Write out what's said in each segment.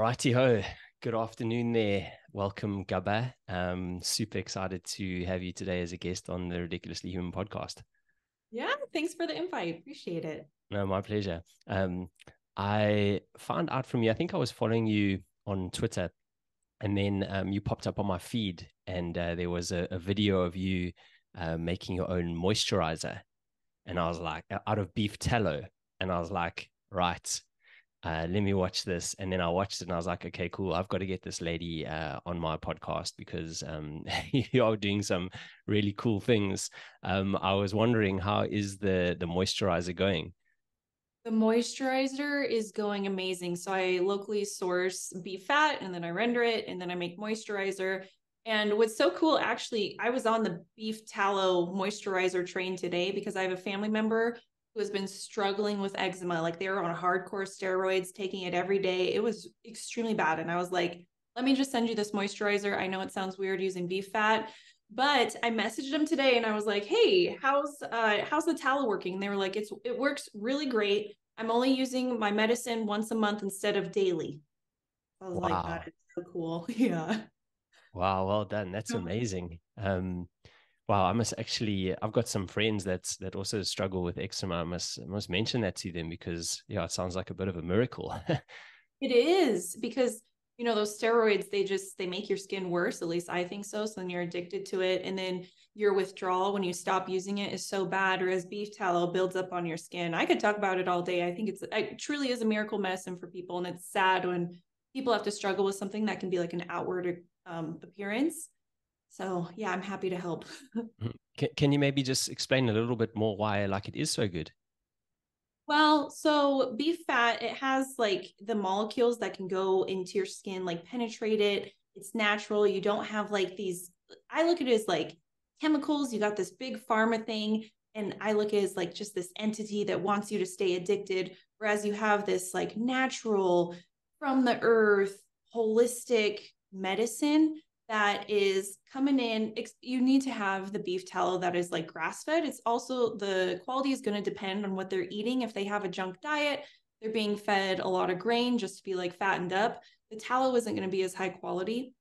Righty-ho. Good afternoon there. Welcome, Gubba. Super excited to have you today as a guest on the Ridiculously Human podcast. Yeah, thanks for the invite. Appreciate it. No, my pleasure. I found out from you, I think I was following you on Twitter, and then you popped up on my feed, and there was a video of you making your own moisturizer. And I was like, out of beef tallow. And I was like, right, let me watch this. And then I watched it and I was like, okay, cool. I've got to get this lady on my podcast because you are doing some really cool things. I was wondering, how is the moisturizer going? The moisturizer is going amazing. So I locally source beef fat, and then I render it, and then I make moisturizer. And what's so cool, actually, I was on the beef tallow moisturizer train today because I have a family member who has been struggling with eczema. Like, they were on hardcore steroids, taking it every day. It was extremely bad. And I was like, let me just send you this moisturizer. I know it sounds weird using beef fat, but I messaged them today and I was like, hey, how's the tallow working? And they were like, it works really great. I'm only using my medicine once a month instead of daily. I was like, that is so cool. Yeah. Wow. Well done. That's amazing. Wow. I must actually, I've got some friends that also struggle with eczema. I must mention that to them because, yeah, it sounds like a bit of a miracle. It is, because you know, those steroids, they make your skin worse. At least I think so. So then you're addicted to it. And then your withdrawal when you stop using it is so bad, whereas beef tallow builds up on your skin. I could talk about it all day. I think it truly is a miracle medicine for people. And it's sad when people have to struggle with something that can be like an outward appearance. So yeah, I'm happy to help. Can you maybe just explain a little bit more why like it is so good? Well, so beef fat, it has like the molecules that can go into your skin, like penetrate it. It's natural. You don't have like these, I look at it as like chemicals. You got this big pharma thing. And I look at it as like just this entity that wants you to stay addicted. Whereas you have this like natural, from the earth, holistic medicine that is coming in. You need to have the beef tallow that is like grass-fed. It's also, the quality is going to depend on what they're eating. If they have a junk diet, they're being fed a lot of grain just to be like fattened up, the tallow isn't going to be as high quality.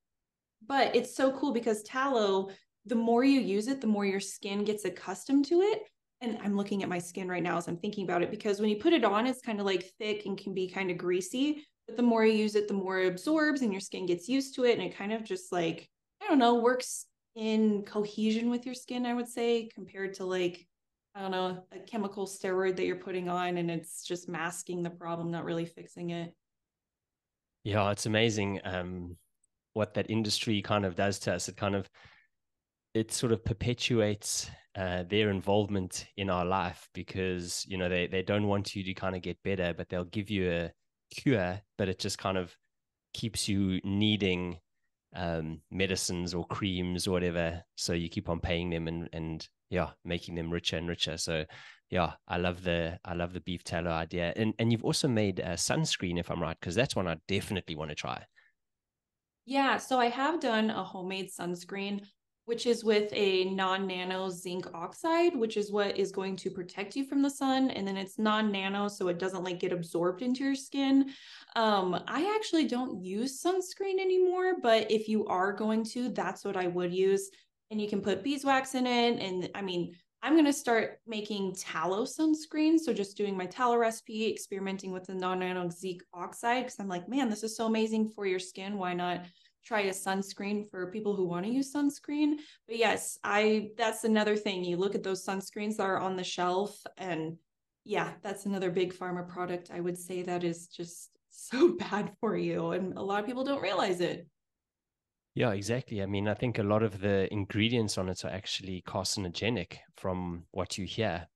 But it's so cool because tallow, the more you use it, the more your skin gets accustomed to it. And I'm looking at my skin right now as I'm thinking about it, because when you put it on, it's kind of like thick and can be kind of greasy. But the more you use it, the more it absorbs and your skin gets used to it. And it kind of just like, I don't know, works in cohesion with your skin, I would say, compared to like, I don't know, a chemical steroid that you're putting on and it's just masking the problem, not really fixing it. Yeah, it's amazing what that industry kind of does to us. It sort of perpetuates their involvement in our life because, you know, they don't want you to kind of get better, but they'll give you a cure, but it just kind of keeps you needing medicines or creams or whatever, so you keep on paying them and yeah, making them richer and richer. So yeah, I love the beef tallow idea. And you've also made a sunscreen, if I'm right, because that's one I definitely want to try. Yeah, so I have done a homemade sunscreen, which is with a non-nano zinc oxide, which is what is going to protect you from the sun. And then it's non-nano, so it doesn't like get absorbed into your skin. I actually don't use sunscreen anymore, but if you are going to, that's what I would use. And you can put beeswax in it. And I mean, I'm going to start making tallow sunscreen. So just doing my tallow recipe, experimenting with the non-nano zinc oxide, because I'm like, man, this is so amazing for your skin. Why not try a sunscreen for people who want to use sunscreen? But yes, that's another thing. You look at those sunscreens that are on the shelf, and yeah, that's another big pharma product, I would say, that is just so bad for you. And a lot of people don't realize it. Yeah, exactly. I mean, I think a lot of the ingredients on it are actually carcinogenic from what you hear,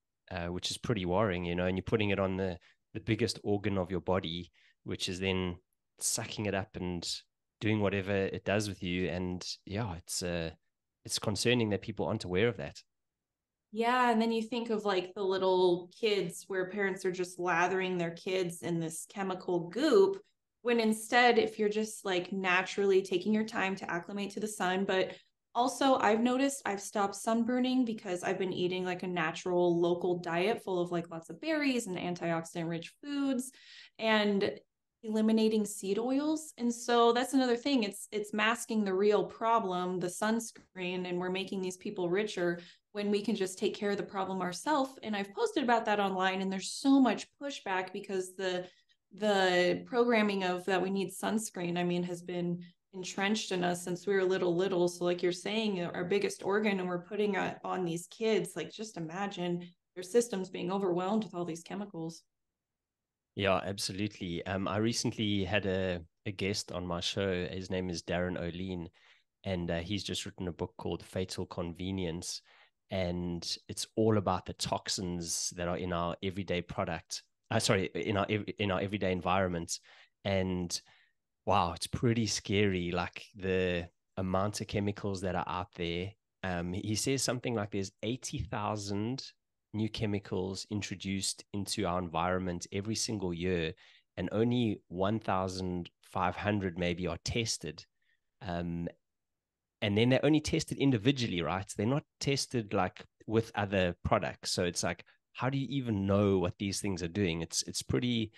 which is pretty worrying, you know, and you're putting it on the biggest organ of your body, which is then sucking it up and doing whatever it does with you. And yeah, it's concerning that people aren't aware of that. Yeah, and then you think of like the little kids where parents are just lathering their kids in this chemical goop, when instead, if you're just like naturally taking your time to acclimate to the sun. But also, I've noticed I've stopped sunburning because I've been eating like a natural local diet full of like lots of berries and antioxidant rich foods. And eliminating seed oils. And so that's another thing. It's masking the real problem, the sunscreen, and we're making these people richer when we can just take care of the problem ourselves. And I've posted about that online, and there's so much pushback because the programming of that we need sunscreen, I mean, has been entrenched in us since we were little. So like you're saying, our biggest organ, and we're putting it on these kids. Like, just imagine their systems being overwhelmed with all these chemicals. Yeah, absolutely. I recently had a guest on my show. His name is Darren Olean, and he's just written a book called Fatal Convenience. And it's all about the toxins that are in our everyday product. In our everyday environment. And wow, it's pretty scary, like the amount of chemicals that are out there. He says something like there's 80,000 new chemicals introduced into our environment every single year, and only 1,500 maybe are tested. And then they're only tested individually, right? They're not tested like with other products. So it's like, how do you even know what these things are doing? It's pretty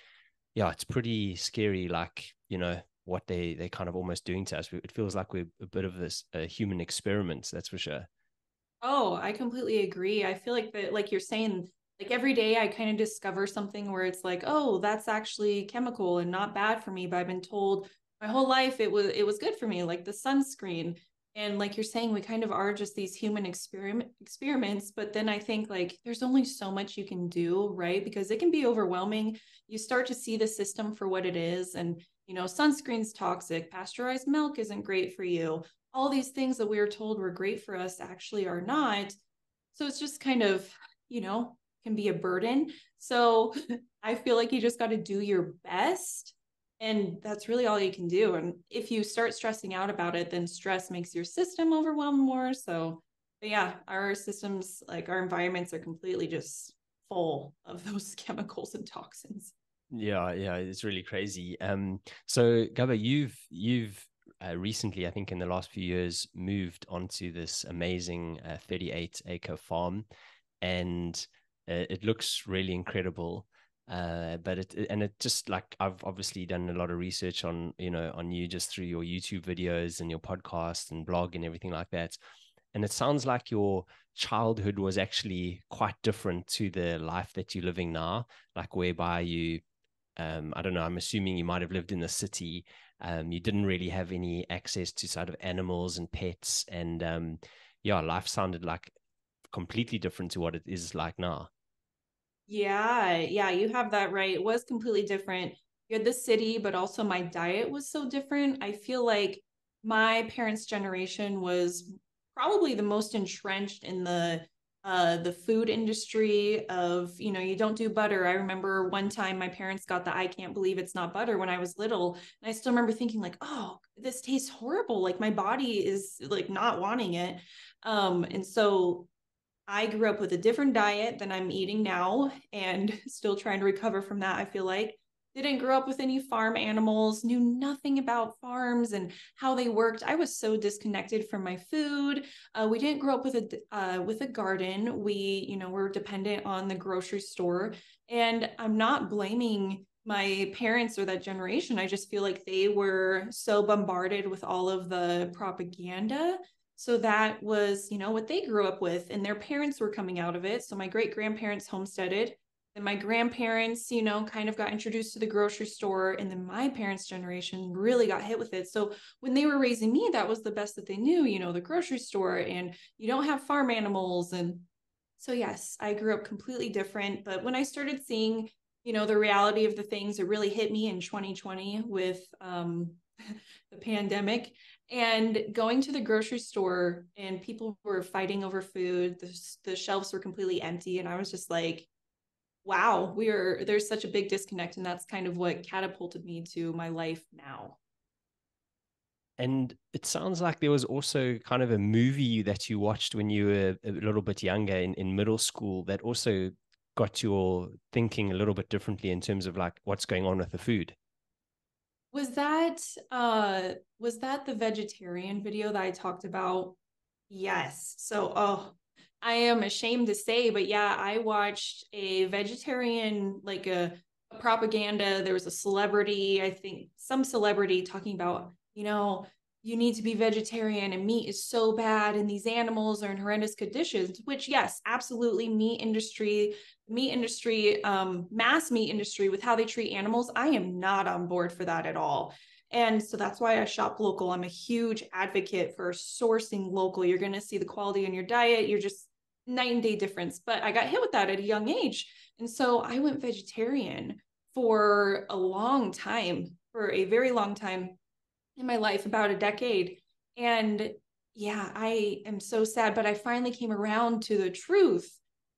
scary, like, you know, what they kind of almost doing to us. It feels like we're a bit of this human experiment, that's for sure. Oh, I completely agree. I feel like that, like you're saying, like every day I kind of discover something where it's like, oh, that's actually chemical and not bad for me. But I've been told my whole life it was good for me, like the sunscreen. And like you're saying, we kind of are just these human experiments. But then I think like there's only so much you can do, right? Because it can be overwhelming. You start to see the system for what it is. And, you know, sunscreen's toxic, pasteurized milk isn't great for you. All these things that we were told were great for us actually are not. So it's just kind of, you know, can be a burden. So I feel like you just got to do your best. And that's really all you can do. And if you start stressing out about it, then stress makes your system overwhelmed more. So but yeah, our systems, like our environments, are completely just full of those chemicals and toxins. Yeah. It's really crazy. So Gubba, you've recently, I think in the last few years, moved onto this amazing 38-acre farm, and it looks really incredible. But it just, like, I've obviously done a lot of research on you just through your YouTube videos and your podcast and blog and everything like that. And it sounds like your childhood was actually quite different to the life that you're living now, like whereby you, I don't know, I'm assuming you might've lived in the city. You didn't really have any access to sort of animals and pets, and life sounded like completely different to what it is like now. Yeah, you have that right. It was completely different. You had the city, but also my diet was so different. I feel like my parents' generation was probably the most entrenched in the food industry of, you know, you don't do butter. I remember one time my parents got the "I can't believe it's not butter" when I was little. And I still remember thinking like, oh, this tastes horrible. Like my body is like not wanting it. And so I grew up with a different diet than I'm eating now, and still trying to recover from that, I feel like. Didn't grow up with any farm animals, knew nothing about farms and how they worked. I was so disconnected from my food. We didn't grow up with a garden. We, you know, were dependent on the grocery store. And I'm not blaming my parents or that generation. I just feel like they were so bombarded with all of the propaganda. So that was, you know, what they grew up with, and their parents were coming out of it. So my great grandparents homesteaded, and my grandparents, you know, kind of got introduced to the grocery store. And then my parents' generation really got hit with it. So when they were raising me, that was the best that they knew, you know, the grocery store, and you don't have farm animals. And so, yes, I grew up completely different. But when I started seeing, you know, the reality of the things, it really hit me in 2020 with the pandemic. And going to the grocery store, and people were fighting over food, the shelves were completely empty. And I was just like, wow, there's such a big disconnect. And that's kind of what catapulted me to my life now. And it sounds like there was also kind of a movie that you watched when you were a little bit younger in middle school that also got your thinking a little bit differently in terms of like what's going on with the food. Was that the vegetarian video that I talked about? Yes. So, I am ashamed to say, but yeah, I watched a vegetarian, like a propaganda. There was a celebrity, I think some celebrity, talking about, you know, you need to be vegetarian and meat is so bad and these animals are in horrendous conditions, which yes, absolutely. Meat industry, mass meat industry with how they treat animals. I am not on board for that at all. And so that's why I shop local. I'm a huge advocate for sourcing local. You're going to see the quality in your diet. You're just night and day difference. But I got hit with that at a young age. And so I went vegetarian for a long time, for a very long time in my life, about a decade. And yeah, I am so sad, but I finally came around to the truth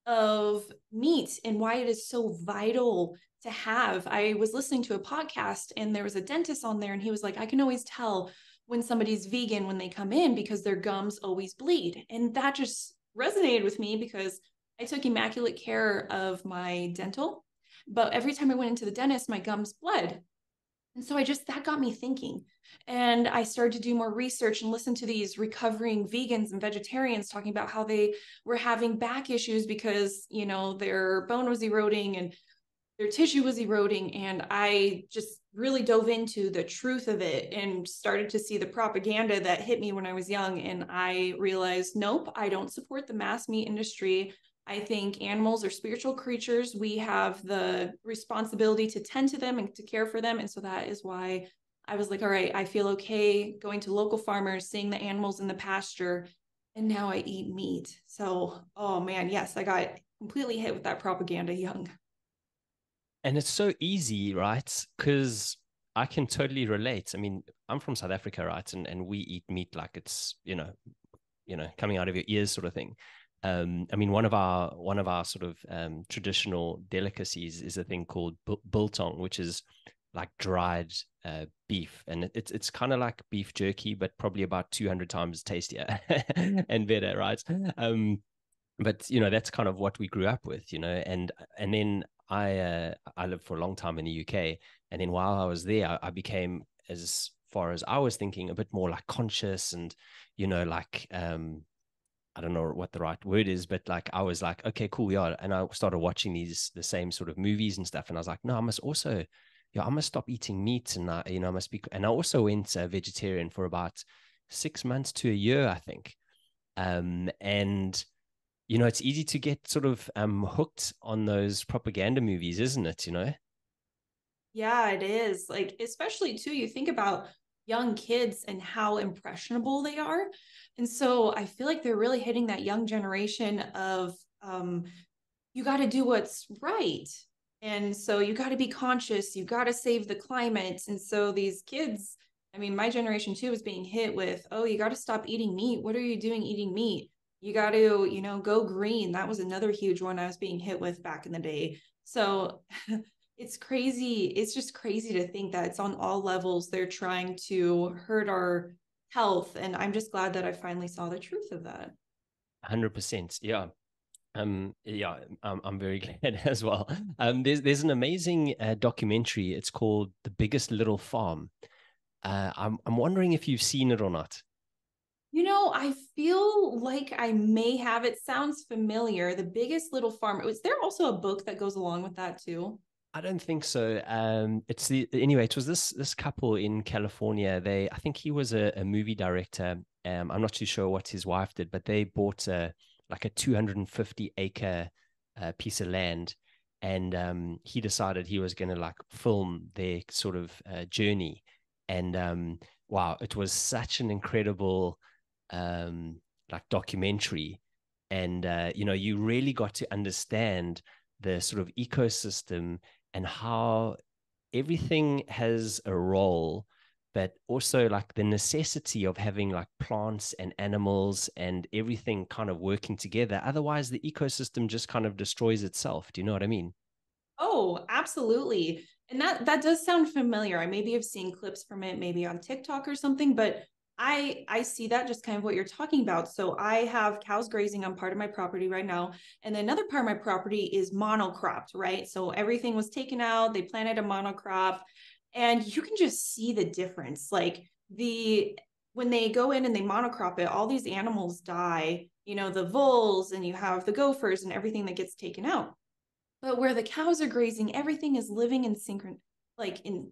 of meat and why it is so vital to have. I was listening to a podcast and there was a dentist on there and he was like, I can always tell when somebody's vegan when they come in because their gums always bleed. And that just resonated with me because I took immaculate care of my dental, but every time I went into the dentist, my gums bled. And so that got me thinking, and I started to do more research and listen to these recovering vegans and vegetarians talking about how they were having back issues because, you know, their bone was eroding and their tissue was eroding. And I just really dove into the truth of it and started to see the propaganda that hit me when I was young. And I realized, nope, I don't support the mass meat industry. I think animals are spiritual creatures. We have the responsibility to tend to them and to care for them. And so that is why I was like, all right, I feel okay going to local farmers, seeing the animals in the pasture, and now I eat meat. So, oh man, yes, I got completely hit with that propaganda young. And it's so easy, right? Because I can totally relate. I mean, I'm from South Africa, right? And we eat meat like it's, you know, coming out of your ears sort of thing. I mean, one of our sort of traditional delicacies is a thing called biltong, which is like dried beef, and it's kind of like beef jerky, but probably about 200 times tastier and better, right? But you know, that's kind of what we grew up with, you know. And then I lived for a long time in the UK, and then while I was there, I became, as far as I was thinking, a bit more like conscious, and you know, like I don't know what the right word is, but like, I was like, okay, cool. Yeah. And I started watching the same sort of movies and stuff. And I was like, no, I must also, yeah, I must stop eating meat. And I, you know, I must be, and I also went vegetarian for about 6 months to a year, I think. And you know, it's easy to get sort of hooked on those propaganda movies, isn't it? You know? Yeah, it is. Like, especially too, you think about young kids and how impressionable they are. And so I feel like they're really hitting that young generation of, you got to do what's right. And so you got to be conscious, you got to save the climate. And so these kids, I mean, my generation too was being hit with, oh, you got to stop eating meat. What are you doing eating meat? You got to, you know, go green. That was another huge one I was being hit with back in the day. So it's crazy. It's just crazy to think that it's on all levels. They're trying to hurt our health. And I'm just glad that I finally saw the truth of that. 100%. Yeah. Yeah, I'm very glad as well. There's an amazing documentary. It's called The Biggest Little Farm. I'm wondering if you've seen it or not. You know, I feel like I may have. It sounds familiar. The Biggest Little Farm. Was there also a book that goes along with that too? I don't think so. Anyway, it was this couple in California. I think he was a movie director. I'm not too sure what his wife did, but they bought a 250 acre piece of land. And he decided he was going to like film their sort of journey. And wow, it was such an incredible like documentary. And, you know, you really got to understand the sort of ecosystem and how everything has a role, but also like the necessity of having like plants and animals and everything kind of working together. Otherwise, the ecosystem just kind of destroys itself. Do you know what I mean? Oh, absolutely. And that does sound familiar. I maybe have seen clips from it, maybe on TikTok or something, but I see that just kind of what you're talking about. So I have cows grazing on part of my property right now. And then another part of my property is monocropped, right? So everything was taken out. They planted a monocrop, and you can just see the difference. Like when they go in and they monocrop it, all these animals die, you know, the voles, and you have the gophers and everything that gets taken out. But where the cows are grazing, everything is living in synchron, like in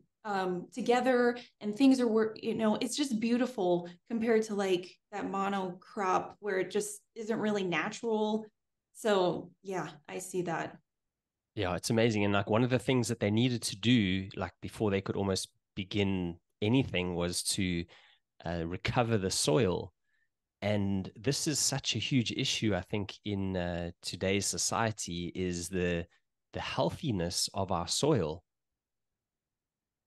together, and things are work. You know, it's just beautiful compared to like that mono crop where it just isn't really natural. So yeah, I see that. Yeah, it's amazing. And like one of the things that they needed to do, like before they could almost begin anything, was to recover the soil. And this is such a huge issue, I think, in today's society, is the healthiness of our soil.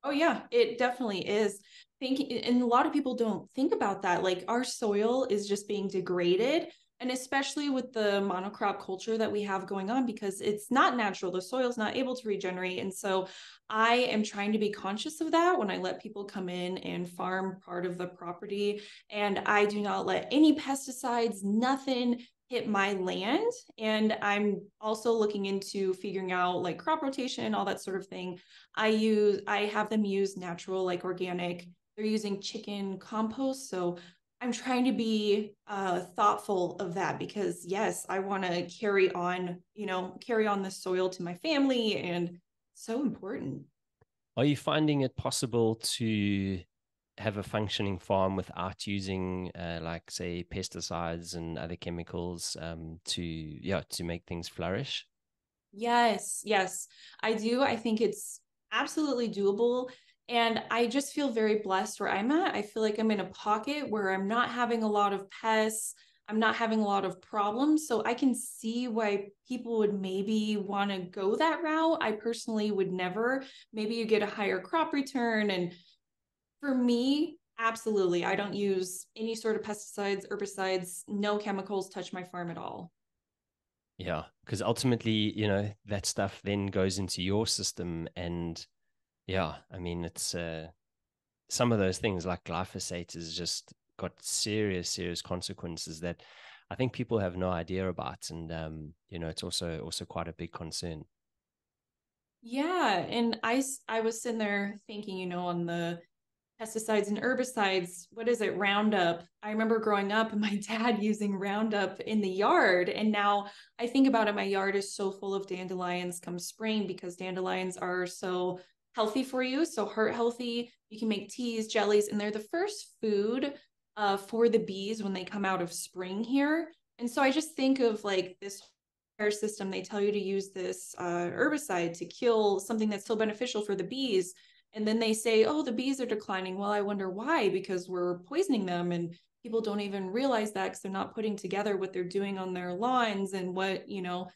Oh, yeah, it definitely is. And a lot of people don't think about that. Like our soil is just being degraded. And especially with the monocrop culture that we have going on, because it's not natural. The soil's not able to regenerate. And so I am trying to be conscious of that when I let people come in and farm part of the property. And I do not let any pesticides, nothing hit my land. And I'm also looking into figuring out like crop rotation and all that sort of thing. I have them use natural, like organic. They're using chicken compost. So I'm trying to be thoughtful of that, because yes, I want to carry on, you know, carry on the soil to my family, and so important. Are you finding it possible to have a functioning farm without using like say pesticides and other chemicals to make things flourish? Yes, I do. I think it's absolutely doable. And I just feel very blessed where I'm at. I feel like I'm in a pocket where I'm not having a lot of pests. I'm not having a lot of problems. So I can see why people would maybe want to go that route. I personally would never. Maybe you get a higher crop return. And for me, absolutely, I don't use any sort of pesticides, herbicides, no chemicals touch my farm at all. Yeah, because ultimately, you know, that stuff then goes into your system. And yeah, I mean, it's some of those things like glyphosate has just got serious, serious consequences that I think people have no idea about. And, you know, it's also quite a big concern. Yeah. And I was sitting there thinking, you know, on the pesticides and herbicides, what is it? Roundup. I remember growing up and my dad using Roundup in the yard. And now I think about it, my yard is so full of dandelions come spring, because dandelions are so healthy for you, so heart healthy. You can make teas, jellies, and they're the first food for the bees when they come out of spring here. And so I just think of like this entire system. They tell you to use this herbicide to kill something that's so beneficial for the bees, and then they say, oh, the bees are declining. Well, I wonder why, because we're poisoning them, and people don't even realize that because they're not putting together what they're doing on their lawns and what, you know,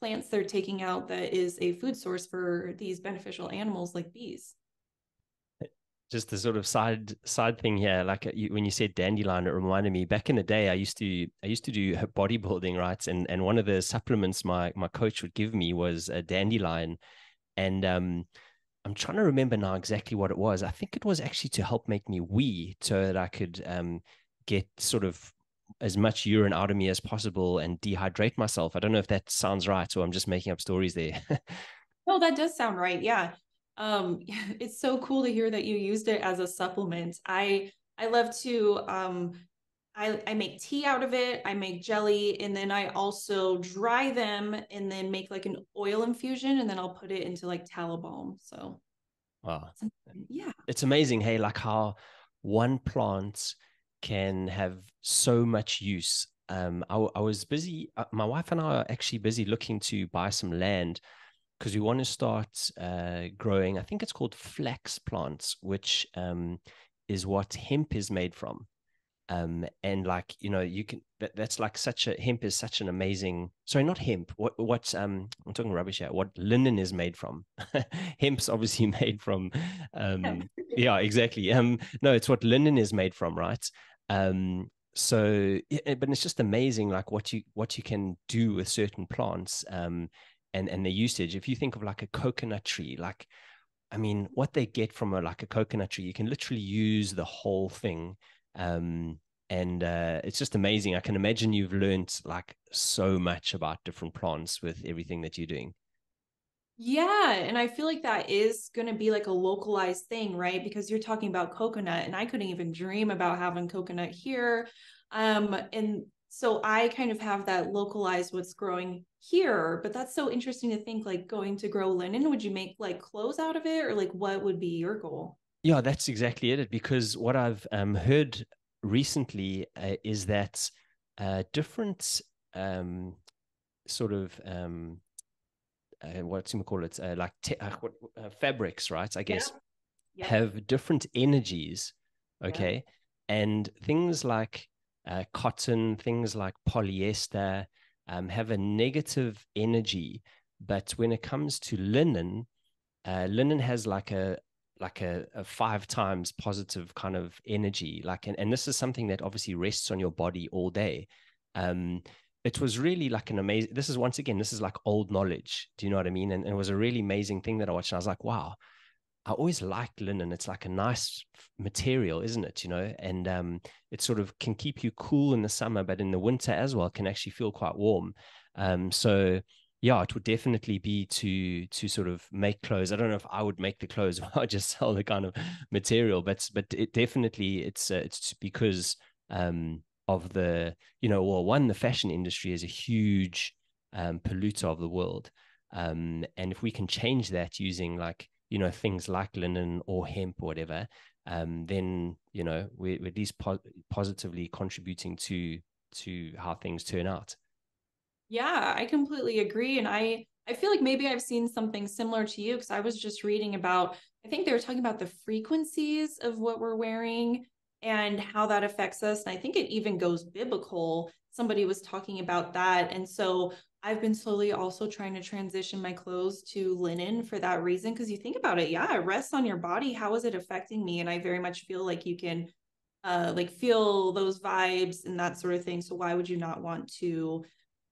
plants they're taking out that is a food source for these beneficial animals like bees. Just a sort of side thing here, like when you said dandelion, it reminded me back in the day, I used to do bodybuilding, right? And one of the supplements my coach would give me was a dandelion. And I'm trying to remember now exactly what it was. I think it was actually to help make me wee, so that I could get sort of as much urine out of me as possible and dehydrate myself. I don't know if that sounds right, or I'm just making up stories there. No, that does sound right. Yeah. It's so cool to hear that you used it as a supplement. I love to, I make tea out of it. I make jelly, and then I also dry them and then make like an oil infusion, and then I'll put it into like tallow balm. So wow. Yeah. It's amazing. Hey, like how one plant can have so much use. I was busy. My wife and I are actually busy looking to buy some land, because we want to start growing, I think it's called flax plants, which is what hemp is made from. And like, you know, you can, that's like hemp is such an amazing, sorry, not hemp. I'm talking rubbish here. What linen is made from. Hemp's obviously made from, yeah, exactly. No, it's what linen is made from. Right. So, but it's just amazing, like what you can do with certain plants, and the usage. If you think of like a coconut tree, like, I mean, what they get from a coconut tree, you can literally use the whole thing. It's just amazing. I can imagine you've learned like so much about different plants with everything that you're doing. Yeah. And I feel like that is going to be like a localized thing, right? Because you're talking about coconut, and I couldn't even dream about having coconut here. And So I kind of have that localized what's growing here, but that's so interesting to think, like, going to grow linen, would you make like clothes out of it, or like what would be your goal? Yeah, that's exactly it. Because what I've heard recently is that different sort of what's you call it, like fabrics, right? I guess have different energies. Okay, and things like cotton, things like polyester, have a negative energy, but when it comes to linen, linen has like a 5 times positive kind of energy. Like, and this is something that obviously rests on your body all day. It was really like an amazing. This is, once again, this is like old knowledge. Do you know what I mean? And it was a really amazing thing that I watched. And I was like, wow, I always liked linen. It's like a nice material, isn't it? You know, and it sort of can keep you cool in the summer, but in the winter as well, it can actually feel quite warm. So yeah, it would definitely be to sort of make clothes. I don't know if I would make the clothes, or I just sell the kind of material, but it definitely, it's because of the, you know, well, one, the fashion industry is a huge polluter of the world. And if we can change that using, like, you know, things like linen or hemp or whatever, then, you know, we're at least positively contributing to how things turn out. Yeah, I completely agree. And I feel like maybe I've seen something similar to you, because I was just reading about, I think they were talking about the frequencies of what we're wearing and how that affects us. And I think it even goes biblical. Somebody was talking about that. And so I've been slowly also trying to transition my clothes to linen for that reason. Because you think about it, yeah, it rests on your body. How is it affecting me? And I very much feel like you can like feel those vibes and that sort of thing. So why would you not want to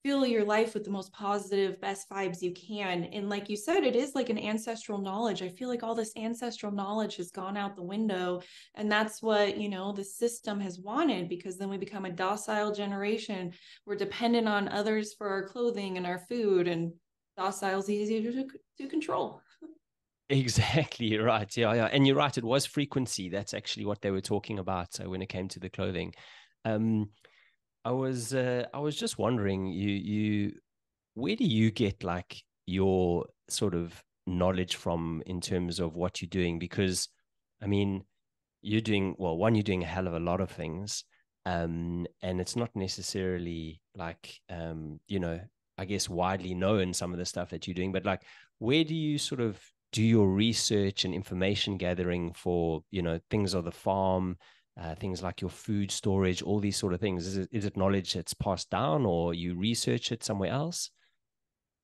fill your life with the most positive, best vibes you can? And like you said, it is like an ancestral knowledge. I feel like all this ancestral knowledge has gone out the window. And that's what, you know, the system has wanted, because then we become a docile generation. We're dependent on others for our clothing and our food, and docile is easy to control. Exactly right. Yeah. And you're right. It was frequency. That's actually what they were talking about when it came to the clothing. I was just wondering, you where do you get like your sort of knowledge from in terms of what you're doing? Because I mean, you're doing a hell of a lot of things, and it's not necessarily like you know, I guess widely known, some of the stuff that you're doing. But like, where do you sort of do your research and information gathering for, you know, things of the farm? Things like your food storage, all these sort of things. Is it knowledge that's passed down, or you research it somewhere else?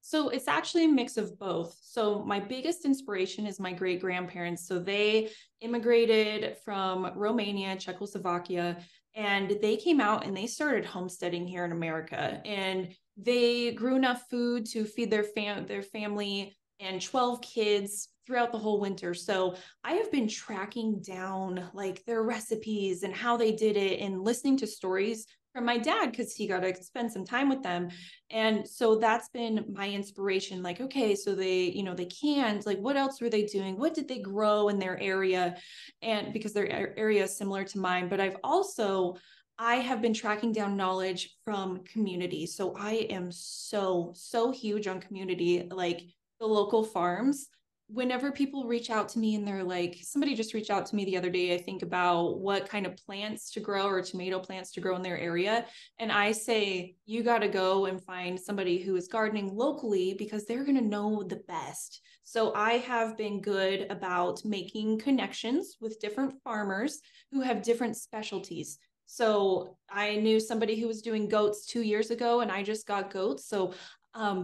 So it's actually a mix of both. So my biggest inspiration is my great-grandparents. So they immigrated from Romania, Czechoslovakia, and they came out and they started homesteading here in America. And they grew enough food to feed their family and 12 kids throughout the whole winter. So I have been tracking down like their recipes and how they did it, and listening to stories from my dad, because he got to spend some time with them. And so that's been my inspiration. Like, okay, so they, you know, they canned, like, what else were they doing? What did they grow in their area? And because their area is similar to mine, but I have been tracking down knowledge from community. So I am so huge on community, like the local farms. Whenever people reach out to me and they're like, somebody just reached out to me the other day, I think about what kind of plants to grow, or tomato plants to grow in their area. And I say, you got to go and find somebody who is gardening locally, because they're going to know the best. So I have been good about making connections with different farmers who have different specialties. So I knew somebody who was doing goats 2 years ago, and I just got goats. So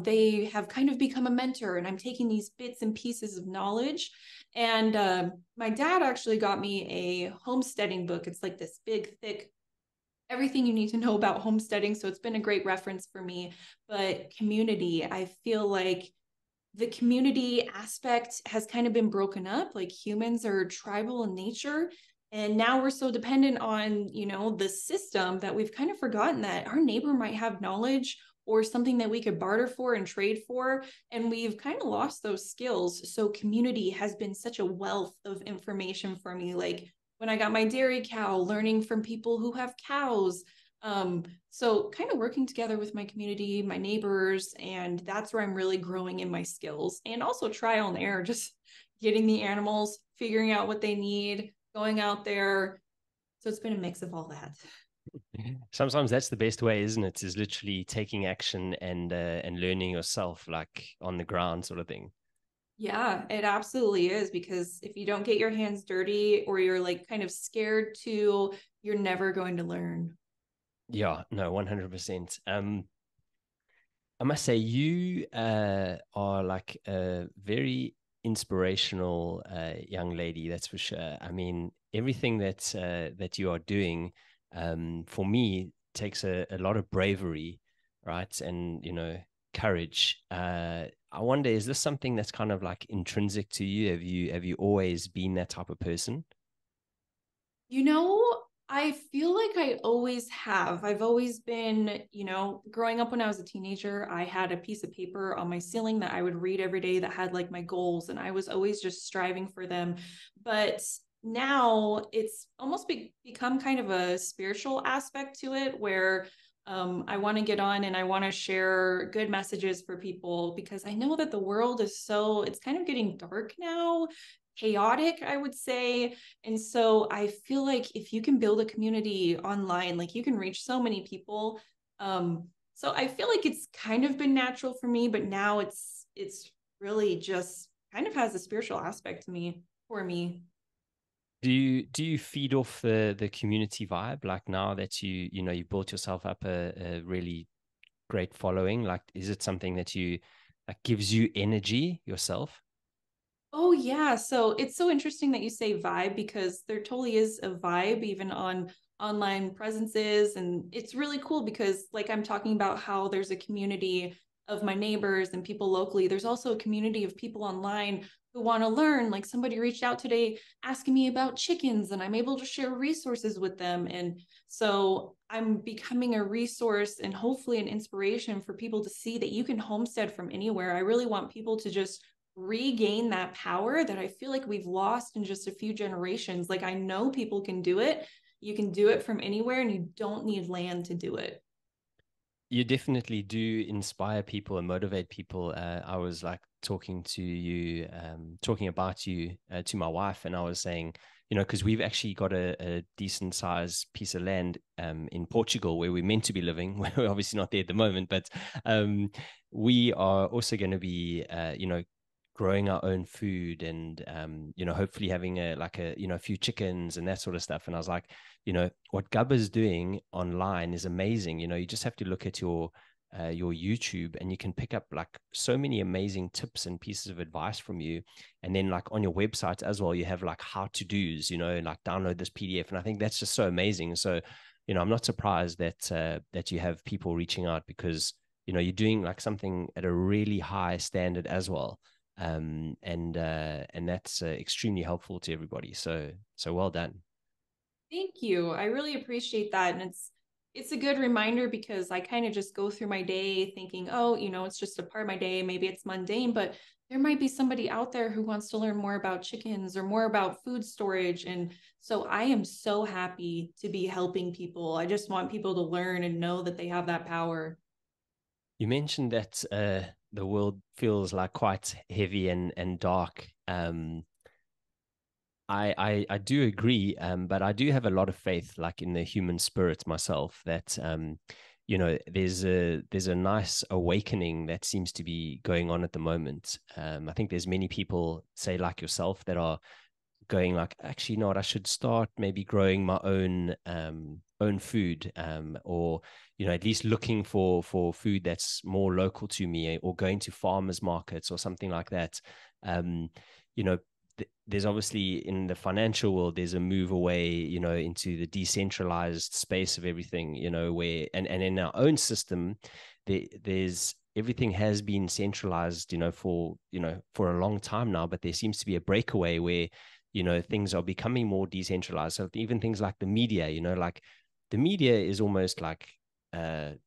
they have kind of become a mentor, and I'm taking these bits and pieces of knowledge. And my dad actually got me a homesteading book. It's like this big, thick, everything you need to know about homesteading. So it's been a great reference for me. But community, I feel like the community aspect has kind of been broken up. Like, humans are tribal in nature. And now we're so dependent on, you know, the system that we've kind of forgotten that our neighbor might have knowledge or something that we could barter for and trade for. And we've kind of lost those skills. So community has been such a wealth of information for me. Like when I got my dairy cow, learning from people who have cows, So kind of working together with my community, my neighbors, and that's where I'm really growing in my skills, and also trial and error, just getting the animals, figuring out what they need, going out there. So it's been a mix of all that. Sometimes that's the best way, isn't it? Is literally taking action and learning yourself, like on the ground sort of thing. Yeah, it absolutely is, because if you don't get your hands dirty or you're like kind of scared to, you're never going to learn. Yeah, no, 100%. I must say you are like a very inspirational young lady, that's for sure. I mean, everything that that you are doing for me takes a lot of bravery, right? And, you know, courage. I wonder, is this something that's kind of like intrinsic to you? Have you always been that type of person? You know, I feel like I always have. I've always been, you know, growing up when I was a teenager, I had a piece of paper on my ceiling that I would read every day that had like my goals, and I was always just striving for them. But now it's almost become kind of a spiritual aspect to it, where I want to get on and I want to share good messages for people, because I know that the world is so, it's kind of getting dark now, chaotic, I would say. And so I feel like if you can build a community online, like you can reach so many people. So I feel like it's kind of been natural for me, but now it's really just kind of has a spiritual aspect to me, for me. Do you feed off the community vibe? Like now that you know, you built yourself up a really great following, like is it something that you like gives you energy yourself? Oh yeah. So it's so interesting that you say vibe, because there totally is a vibe even on online presences. And it's really cool because like I'm talking about how there's a community of my neighbors and people locally. There's also a community of people online who want to learn. Like somebody reached out today asking me about chickens, and I'm able to share resources with them. And so I'm becoming a resource and hopefully an inspiration for people to see that you can homestead from anywhere. I really want people to just regain that power that I feel like we've lost in just a few generations. Like I know people can do it. You can do it from anywhere, and you don't need land to do it. You definitely do inspire people and motivate people. I was like talking about you to my wife, and I was saying, you know, because we've actually got a decent sized piece of land in Portugal where we're meant to be living. We're obviously not there at the moment, but we are also going to be, you know, growing our own food and, you know, hopefully having a few chickens and that sort of stuff. And I was like, you know, what Gubba's doing online is amazing. You know, you just have to look at your YouTube, and you can pick up like so many amazing tips and pieces of advice from you. And then like on your website as well, you have like how to do's, you know, and like download this PDF. And I think that's just so amazing. So, you know, I'm not surprised that, that you have people reaching out, because, you know, you're doing like something at a really high standard as well. And that's extremely helpful to everybody. So well done. Thank you. I really appreciate that. And it's a good reminder, because I kind of just go through my day thinking, oh, you know, it's just a part of my day. Maybe it's mundane, but there might be somebody out there who wants to learn more about chickens or more about food storage. And so I am so happy to be helping people. I just want people to learn and know that they have that power. You mentioned that, the world feels like quite heavy and dark. I do agree, but I do have a lot of faith, like in the human spirit myself, that you know, there's a nice awakening that seems to be going on at the moment. I think there's many people, say like yourself, that are going like, actually, you know what, I should start maybe growing my own food, or, you know, at least looking for food that's more local to me, or going to farmers markets or something like that. You know, there's obviously in the financial world, there's a move away, you know, into the decentralized space of everything, you know, where, and in our own system, there's everything has been centralized, you know, for a long time now, but there seems to be a breakaway where, you know, things are becoming more decentralized. So even things like the media, you know, like the media is almost like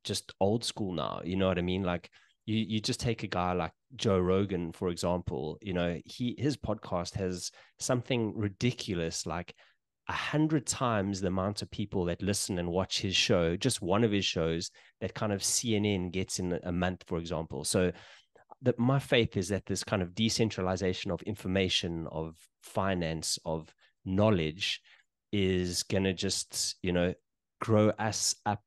just old school now. You know what I mean? Like you just take a guy like Joe Rogan, for example, you know, his podcast has something ridiculous, like 100 times the amount of people that listen and watch his show, just one of his shows, that kind of CNN gets in a month, for example. So that my faith is that this kind of decentralization of information, of finance, of knowledge is going to just, you know, grow us up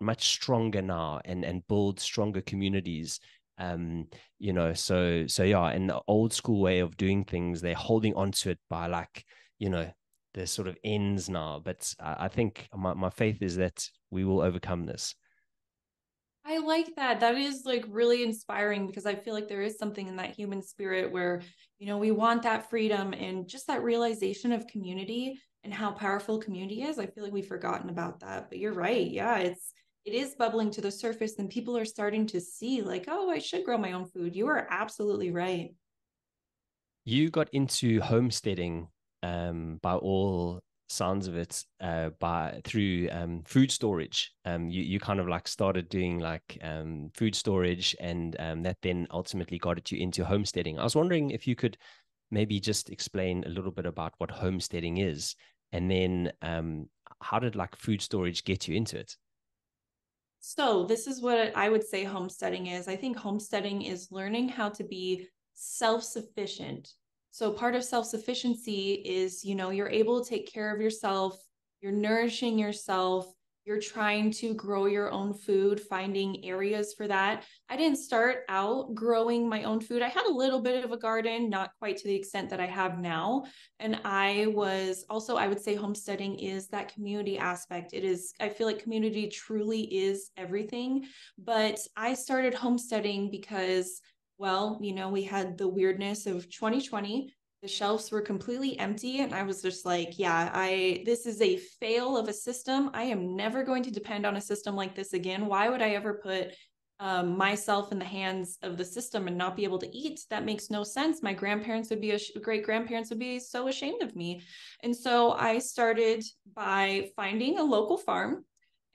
much stronger now and build stronger communities. You know, so yeah, in the old school way of doing things, they're holding on to it by, like, you know, there's sort of ends now, but I think my faith is that we will overcome this. I like that. That is like really inspiring, because I feel like there is something in that human spirit where, you know, we want that freedom and just that realization of community and how powerful community is. I feel like we've forgotten about that, but you're right. Yeah. It is bubbling to the surface, and people are starting to see, like, oh, I should grow my own food. You are absolutely right. You got into homesteading, by all sounds of it, through food storage. You kind of like started doing like food storage, and that then ultimately got you into homesteading. I was wondering if you could maybe just explain a little bit about what homesteading is, and then how did like food storage get you into it? So this is what I would say homesteading is. I think homesteading is learning how to be self-sufficient. So part of self-sufficiency is, you know, you're able to take care of yourself, you're nourishing yourself, you're trying to grow your own food, finding areas for that. I didn't start out growing my own food. I had a little bit of a garden, not quite to the extent that I have now. And I was also, I would say homesteading is that community aspect. It is, I feel like community truly is everything. But I started homesteading because, well, you know, we had the weirdness of 2020. The shelves were completely empty, and I was just like, yeah, this is a fail of a system. I am never going to depend on a system like this again. Why would I ever put myself in the hands of the system and not be able to eat? That makes no sense. My grandparents would be great-grandparents would be so ashamed of me. And so I started by finding a local farm,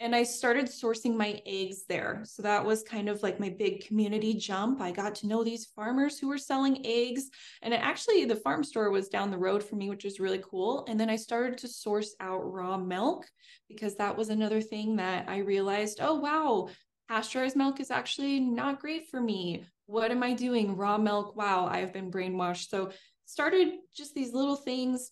and I started sourcing my eggs there. So that was kind of like my big community jump. I got to know these farmers who were selling eggs. And actually the farm store was down the road for me, which was really cool. And then I started to source out raw milk, because that was another thing that I realized, oh, wow, pasteurized milk is actually not great for me. What am I doing? Raw milk. Wow, I've been brainwashed. So started just these little things.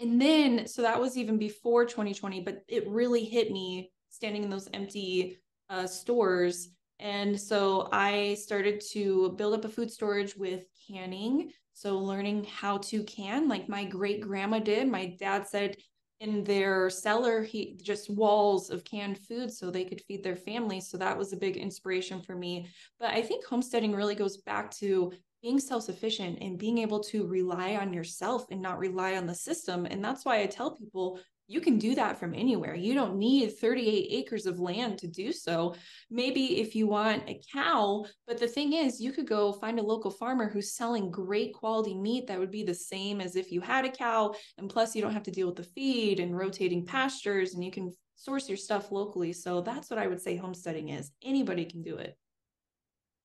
And then, so that was even before 2020, but it really hit me standing in those empty stores. And so I started to build up a food storage with canning. So learning how to can, like my great grandma did. My dad said in their cellar, he just walls of canned food so they could feed their family. So that was a big inspiration for me. But I think homesteading really goes back to being self-sufficient and being able to rely on yourself and not rely on the system. And that's why I tell people, you can do that from anywhere. You don't need 38 acres of land to do so. Maybe if you want a cow, but the thing is, you could go find a local farmer who's selling great quality meat that would be the same as if you had a cow. And plus you don't have to deal with the feed and rotating pastures, and you can source your stuff locally. So that's what I would say homesteading is. Anybody can do it.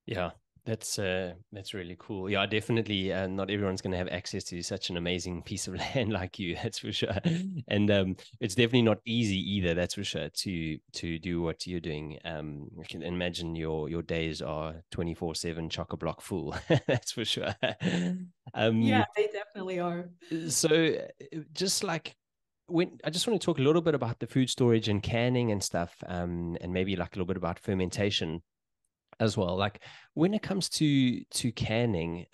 Yeah. That's really cool. Yeah, definitely. Not everyone's going to have access to such an amazing piece of land like you. That's for sure. And it's definitely not easy either. That's for sure to do what you're doing. You can imagine your days are 24/7 chock-a-block full. That's for sure. Yeah, they definitely are. So just like, I just want to talk a little bit about the food storage and canning and stuff, and maybe like a little bit about fermentation as well. Like when it comes to canning,